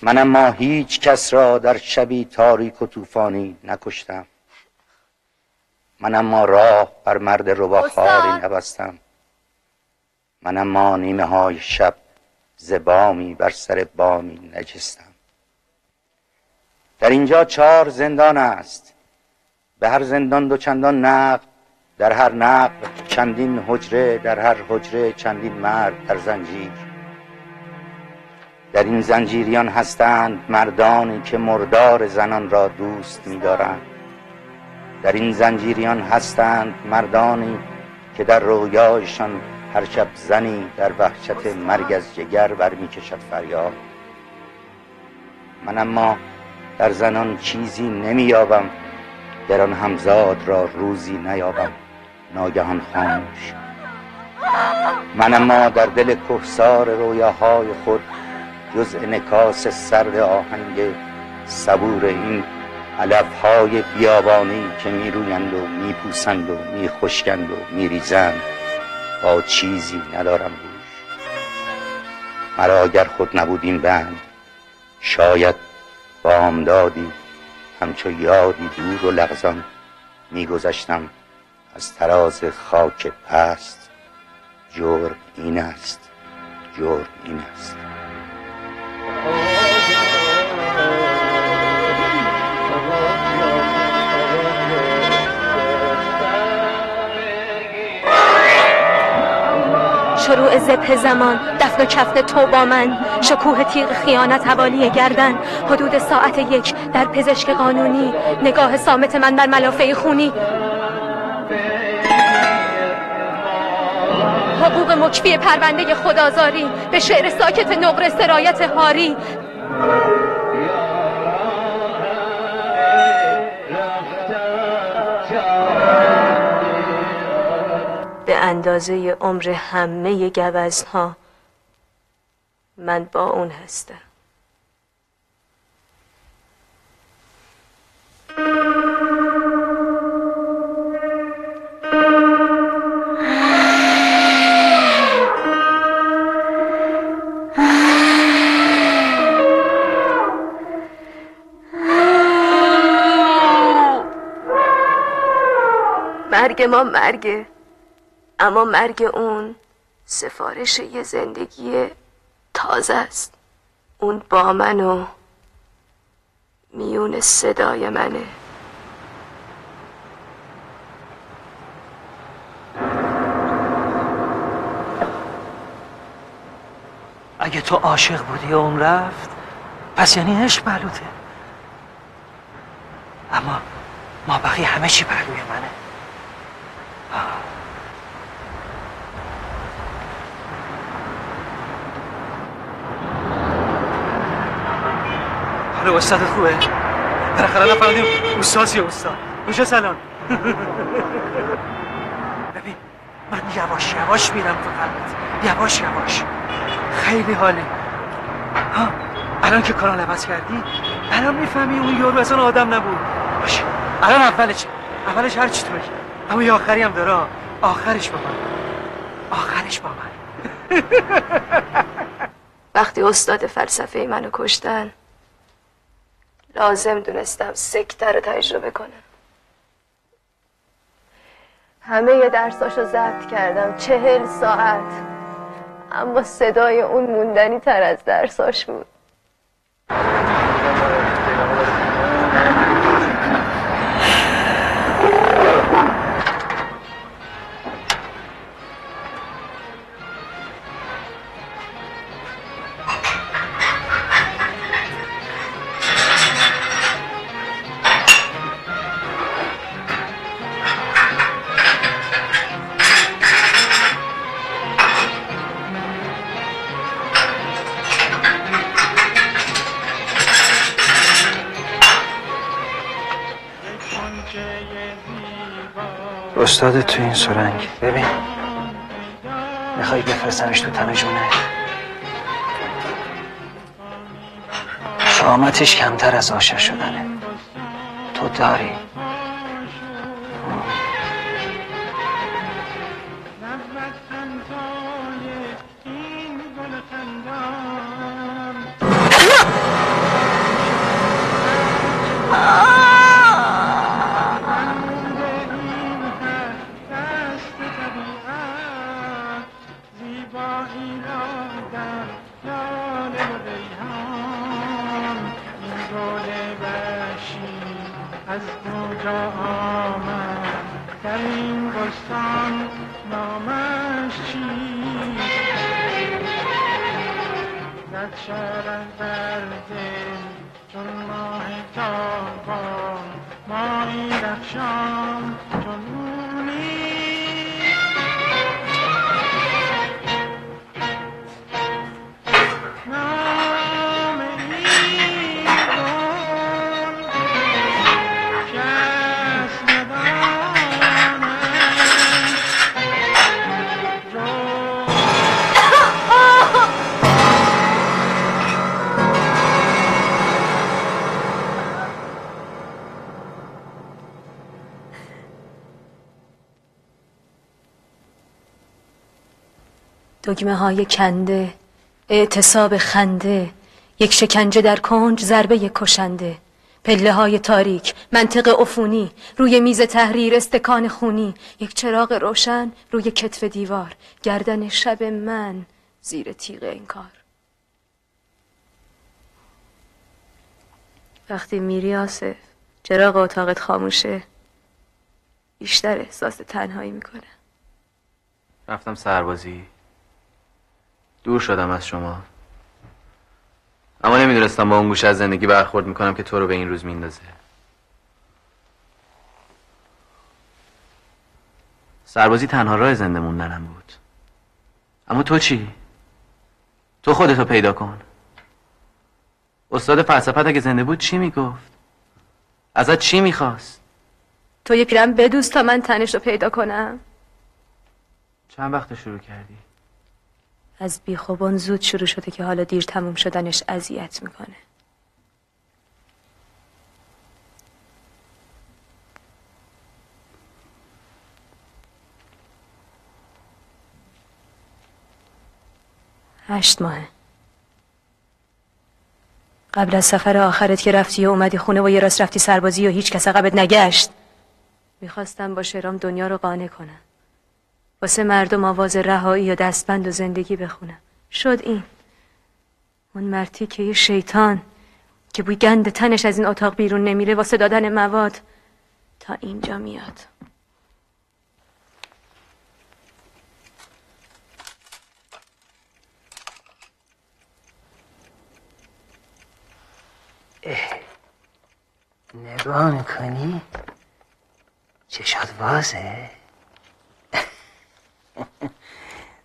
من اما هیچ کس را در شبی تاریک و طوفانی نکشتم، من اما راه بر مرد رباخاری نبستم، من اما نیمه های شب زبامی بر سر بامی نجستم. در اینجا 4 زندان است، به هر زندان 2 چندان نقد، در هر نقد چندین حجره، در هر حجره چندین مرد در زنجیر. در این زنجیریان هستند مردانی که مردار زنان را دوست می‌دارند. در این زنجیریان هستند مردانی که در رویایشان هر شب زنی در وحشت مرگ از جگر برمی کشد فریاد. من اما در زنان چیزی نمیابم، در آن همزاد را روزی نیابم ناگهان خاموش. من اما در دل کهسار رویاهای خود جز انعکاس سرد آهنگ صبور این علفهای بیابانی که میرویند و میپوسند و میخشکند و میریزند با چیزی ندارم دوش. مرا اگر خود نبود این بند، شاید بامدادی همچو یادی دور و لغزان میگذشتم از تراز خاک پست. جرم این است، جرم این است. شروع ذبح زمان، دفن و کفن تو با من، شکوه تیغ خیانت حوالی گردن، حدود ساعت 1 در پزشک قانونی، نگاه صامت من بر ملافه خونی، حقوق مکفی پرونده خودآزاری، به شعر ساکت نقره سرایت هاری. به اندازه عمر همه گوزن‌ها من با اون هستم. مرگ ما مرگه، اما مرگ اون سفارش یه زندگی تازه است. اون با من و میون صدای منه. اگه تو عاشق بودی و اون رفت، پس یعنی عشق بلوته. اما ما بقیه همه چی بلوی منه. حالا استادت خوبه؟ بالاخره نفهمیدیم استادی استاد کجا سلام. ببین من یواش یواش میرم تو قلبت، یواش یواش. خیلی حالی ها. الان که کاران عوض کردی الان میفهمی اون یارو اصلا آدم نبود. باشه الان اولش هر چی تو بگی، اما یه آخری هم داره. آخرش با من. وقتی استاد فلسفه منو کشتن لازم دونستم سکته رو تجربه کنم. همه درساشو ضبط کردم 40 ساعت، اما صدای اون موندنی تر از درساش بود. استاد تو این سرنگ ببین، میخوای بفرستمش تو تن جونه. شامتش کمتر از عاشق شدنه. تو داری دگمه های کنده، اعتصاب خنده، یک شکنجه در کنج، ضربه کشنده، پله های تاریک، منطق عفونی، روی میز تحریر استکان خونی، یک چراغ روشن روی کتف دیوار، گردن شب من زیر تیغ انکار. وقتی میری آصف چراغ اتاقت خاموشه، بیشتر احساس تنهایی میکنه. رفتم سربازی، دور شدم از شما، اما نمیدونستم با اون گوشه از زندگی برخورد میکنم که تو رو به این روز میندازه. سربازی تنها راه زنده موندنم بود. اما تو چی؟ تو خودتو پیدا کن. استاد فلسفه اگه زنده بود چی میگفت؟ ازت چی میخواست؟ تو یه پیرم بدوز تا من تنش رو پیدا کنم. چند وقت شروع کردی؟ از بیخوابان زود شروع شده که حالا دیر تموم شدنش اذیت میکنه. هشت ماهه. قبل از سفر آخرت که رفتی و اومدی خونه و یه راست رفتی سربازی و هیچ کس عقبت نگشت. میخواستم با شعرام دنیا رو قانع کنم. واسه مردم آواز رهایی و دستبند و زندگی بخونم. شد این. اون مرتی که یه شیطان که بوی گند تنش از این اتاق بیرون نمیره واسه دادن مواد تا اینجا میاد. نگاه میکنی؟ چشات بازه؟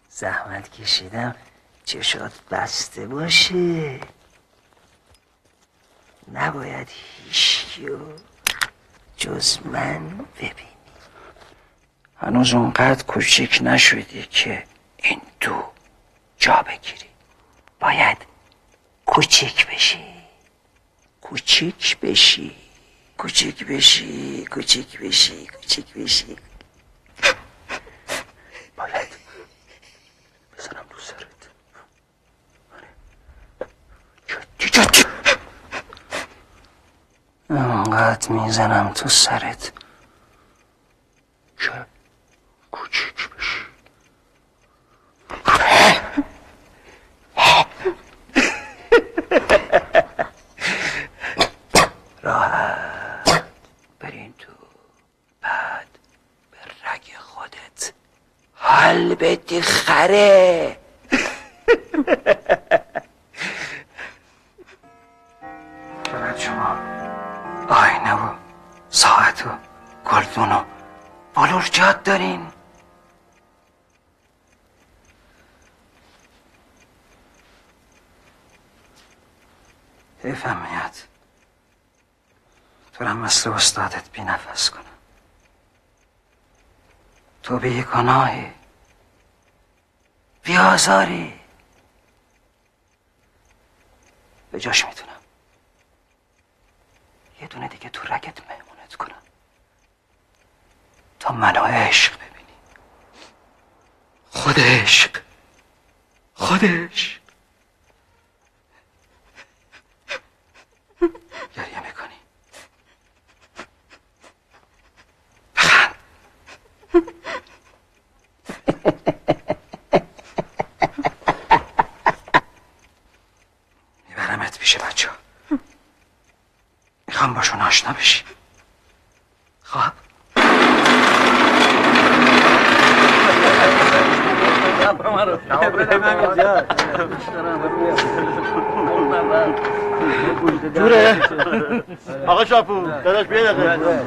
زحمت کشیدم چشات بسته باشه. نباید هیچکی رو جز من ببینی. هنوز اونقدر کوچیک نشدی که این دو جا بگیری. باید کوچیک بشی. کوچیک بشی، کوچیک بشی، کوچیک بشی، کوچیک بشی. باید بزنم رو سرت. انقدر میزنم تو سرت که کوچیک بشی. راحت برین تو، بعد به رگ خودت حال بدی خره. برای شما آینه و ساعت و گلدون و بلورجات دارین. حیفم میاد تو هم مثل استادت بی نفس کنم. تو به یک گناهی بی آزاری به جاش میتونم یه دونه دیگه تو رگت مهمونت کنم تا منو عشق ببینی. خود عشق، خود عشق. گریه میکنی؟ میبرمت پیش بچه ها. میخوام باشون آشنا بشی. خب جوره آقا شاپو داداش بیا دقیقه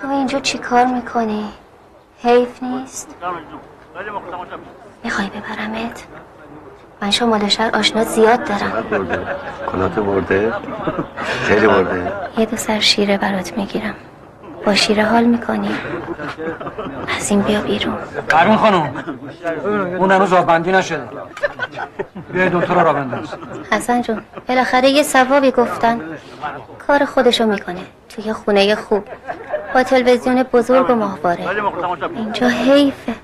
تو اینجا چی کار میکنی؟ حیف نیست؟ میخوای ببرمت؟ من شمال شهر آشنا زیاد دارم. کلات برده؟ خیلی برده. یه دو سر شیره برات میگیرم. با شیره حال میکنی؟ از این بیا بیرون. قربون خانم اون هنوز آبندی نشده. بیا دکتر را بنداز. حسن جون بالاخره یه ثوابی گفتن. کار خودشو میکنه توی خونه خوب با تلویزیون بزرگ و ماهواره. اینجا حیفه.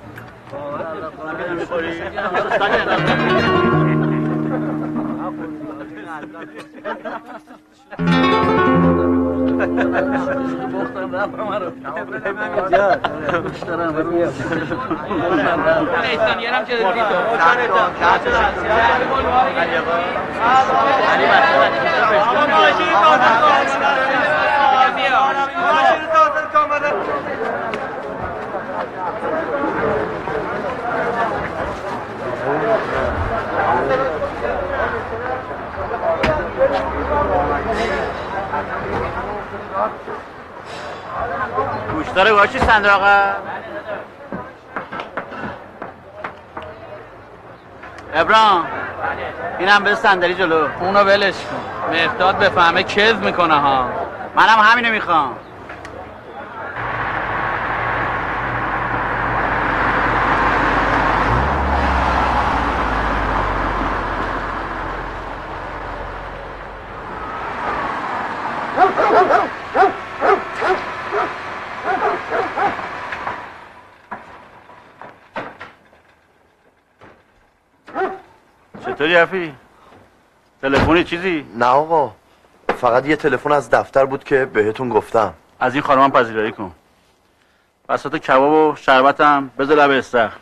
گوشتاره باشی صندوقه ابرام اینم به صندلی جلو. اونو ولش کن. مهداد بفهمه کذب میکنه ها. منم همینو میخوام. چطوری عفی؟ تلفنی چیزی؟ نه آقا، فقط یه تلفن از دفتر بود که بهتون گفتم. از این خانمم پذیرایی کن. وسط کباب و شربتم بذار لب استخر.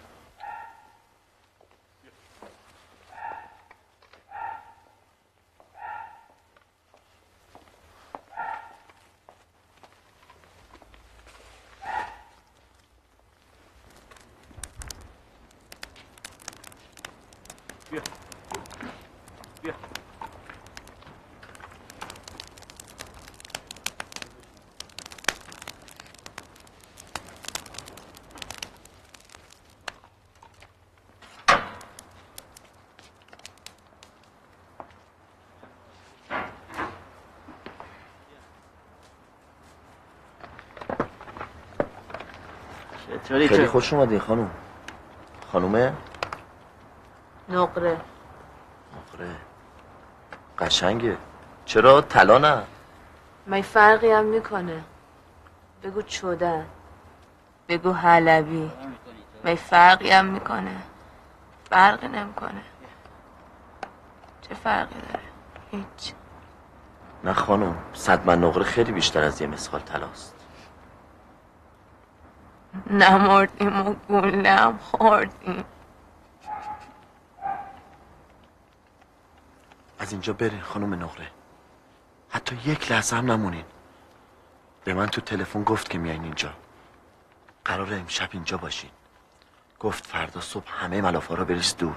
خیلی خوش اومدین خانوم. خانومه؟ نقره. نقره قشنگه. چرا طلا نه؟ من فرقی هم میکنه. بگو چوده، بگو حلبی، من فرقی هم میکنه. فرقی نمیکنه. چه فرقی داره؟ هیچ. نه خانوم، صد من نقره خیلی بیشتر از یه مسخال طلاست. نمردیم و گوله هم خوردیم. از اینجا برین خانم نقره، حتی یک لحظه هم نمونین. به من تو تلفن گفت که میاین اینجا، قراره امشب اینجا باشین. گفت فردا صبح همه ملافا رو بریز دور.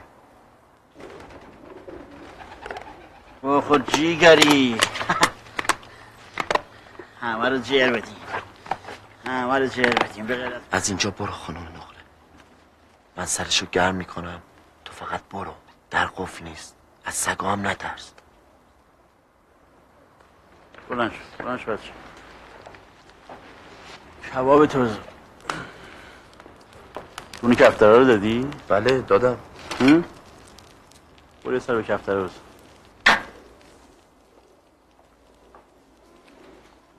بخور جیگری. همه رو جر بدیم، همه رو جر بدیم. بغیر از اینجا برو خانم نقره، من سرشو گرم میکنم. تو فقط برو، در قفل نیست. از سگا هم نترس. بلند شد، بلند شد بچه. کباب تو بزن. اونی کفتره رو دادی؟ بله دادم. برو یه سر به کفتره بزن.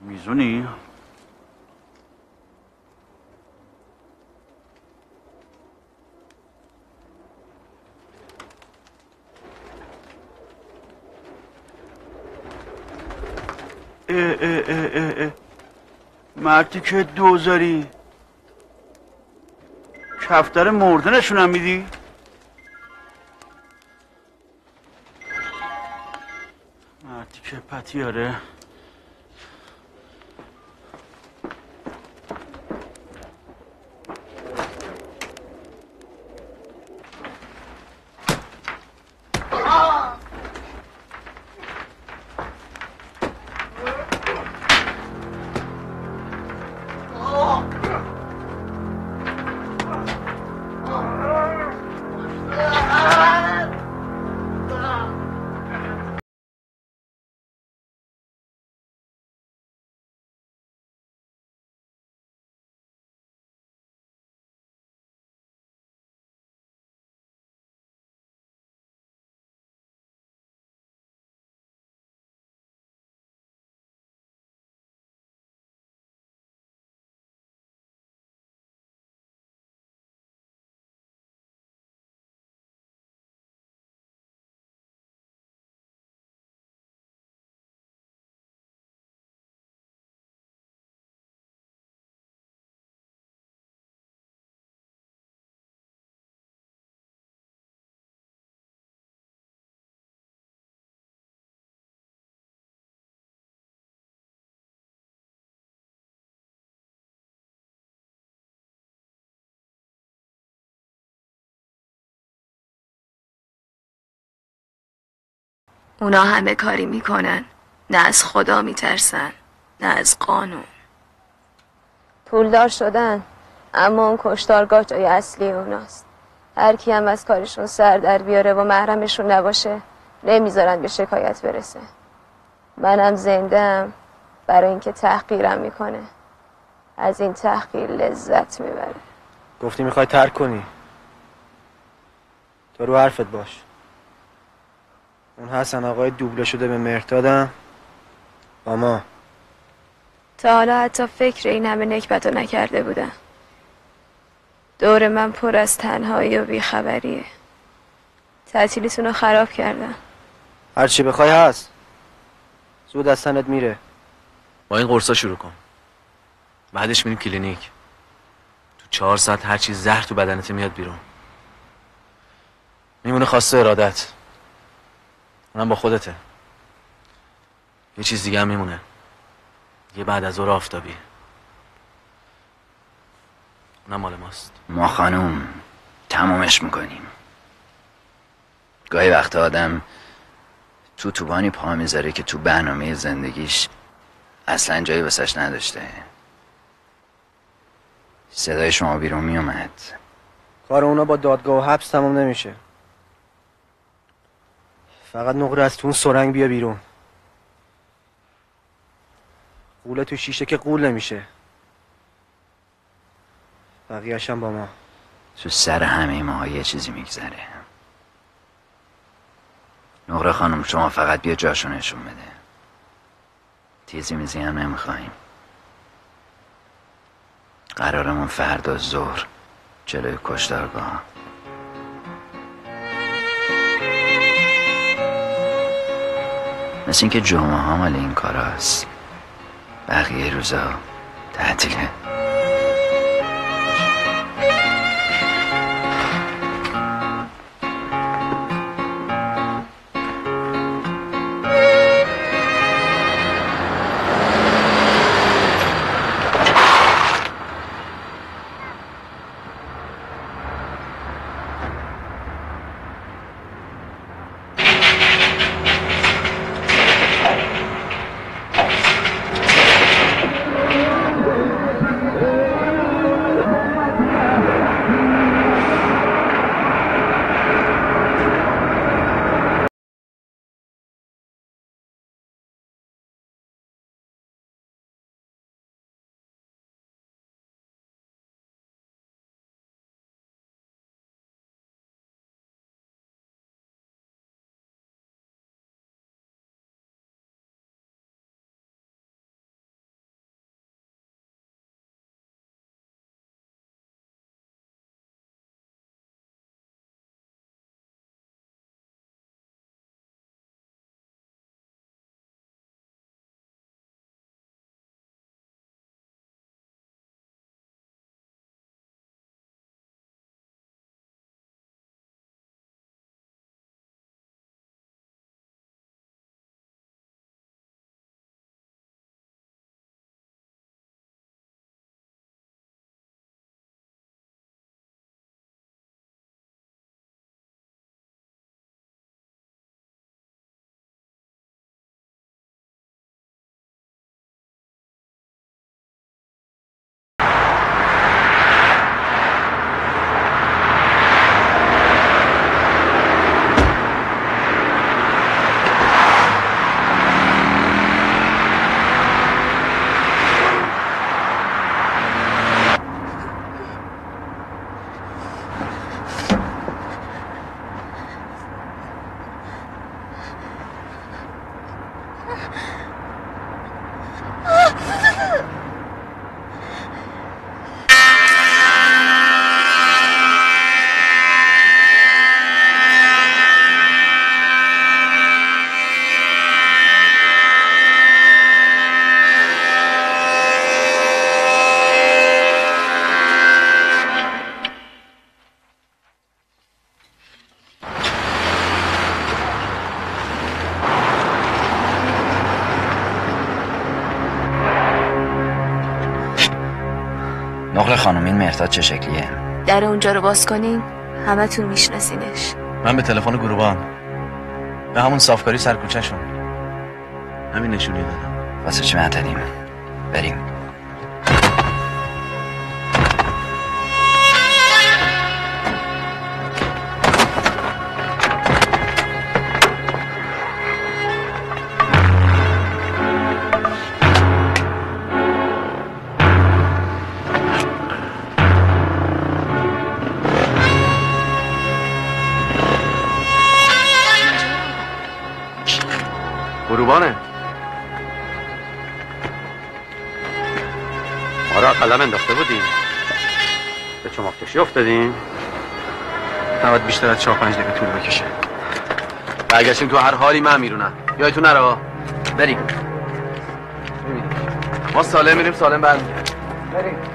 میزونی؟ مردی که دوزاری کفتر مرده نشونم میدی؟ مردی که پتیاره. اونا همه کاری میکنن، نه از خدا میترسن نه از قانون. پولدار شدن، اما اون کشتارگاه جای اصلی اوناست. هرکی هم از کارشون سر در بیاره و محرمشون نباشه نمیذارن به شکایت برسه. منم زنده‌ام برای اینکه تحقیرم میکنه. از این تحقیر لذت میبره. گفتی میخوای ترک کنی، تو رو حرفت باش. اون حسن آقای دوبله شده به مردادم با ما. تا حالا حتی فکر این همه نکبت رو نکرده بودم. دور من پر از تنهایی و بیخبریه. تعطیلیتون رو خراب کردم. هرچی بخوای هست، زود از تنت میره. با این قرصا شروع کن، بعدش میریم کلینیک. تو 4 ساعت هرچی زهر تو بدنت میاد بیرون. میمونه خواسته ارادت، اونم با خودته. یه چیز دیگه هم میمونه، یه بعد از ظهر آفتابی، اونم مال ماست. ما خانم تمامش میکنیم. گاهی وقت آدم تو توبانی پا میذاره که تو برنامه زندگیش اصلا جایی واسش نداشته. صدای شما بیرون میومد. کار اونا با دادگاه و حبس تمام نمیشه. فقط نقره از تو اون سرنگ بیا بیرون. قوله تو شیشه که قول نمیشه. بقیه‌اش هم با ما. تو سر همه ماها یه چیزی میگذره. نقره خانم شما فقط بیا جاشو نشون بده. تیزی میزی هم نمیخواییم. قرارمون فردا ظهر جلوی کشتارگاه. مثل اینکه جمعه ها مال این کار هست، بقیه روزا تعطیله. خانم این مهرداد چه شکلیه؟ در اونجا رو باز کنین همه تون میشناسینش. من به تلفن گروبان به همون صافکاری سرکوچه شون همین نشونی دادم. واسه چی معطلیم؟ بریم. قربانه ما را قلم انداخته بودیم به چمافتشی افتادیم. نباید بیشتر از 4-5 دقیقه طول بکشه. برگشتیم تو هر حالی من میرونم یایتون نرا. بریم ما سالم میریم سالم برمیگردیم. بریم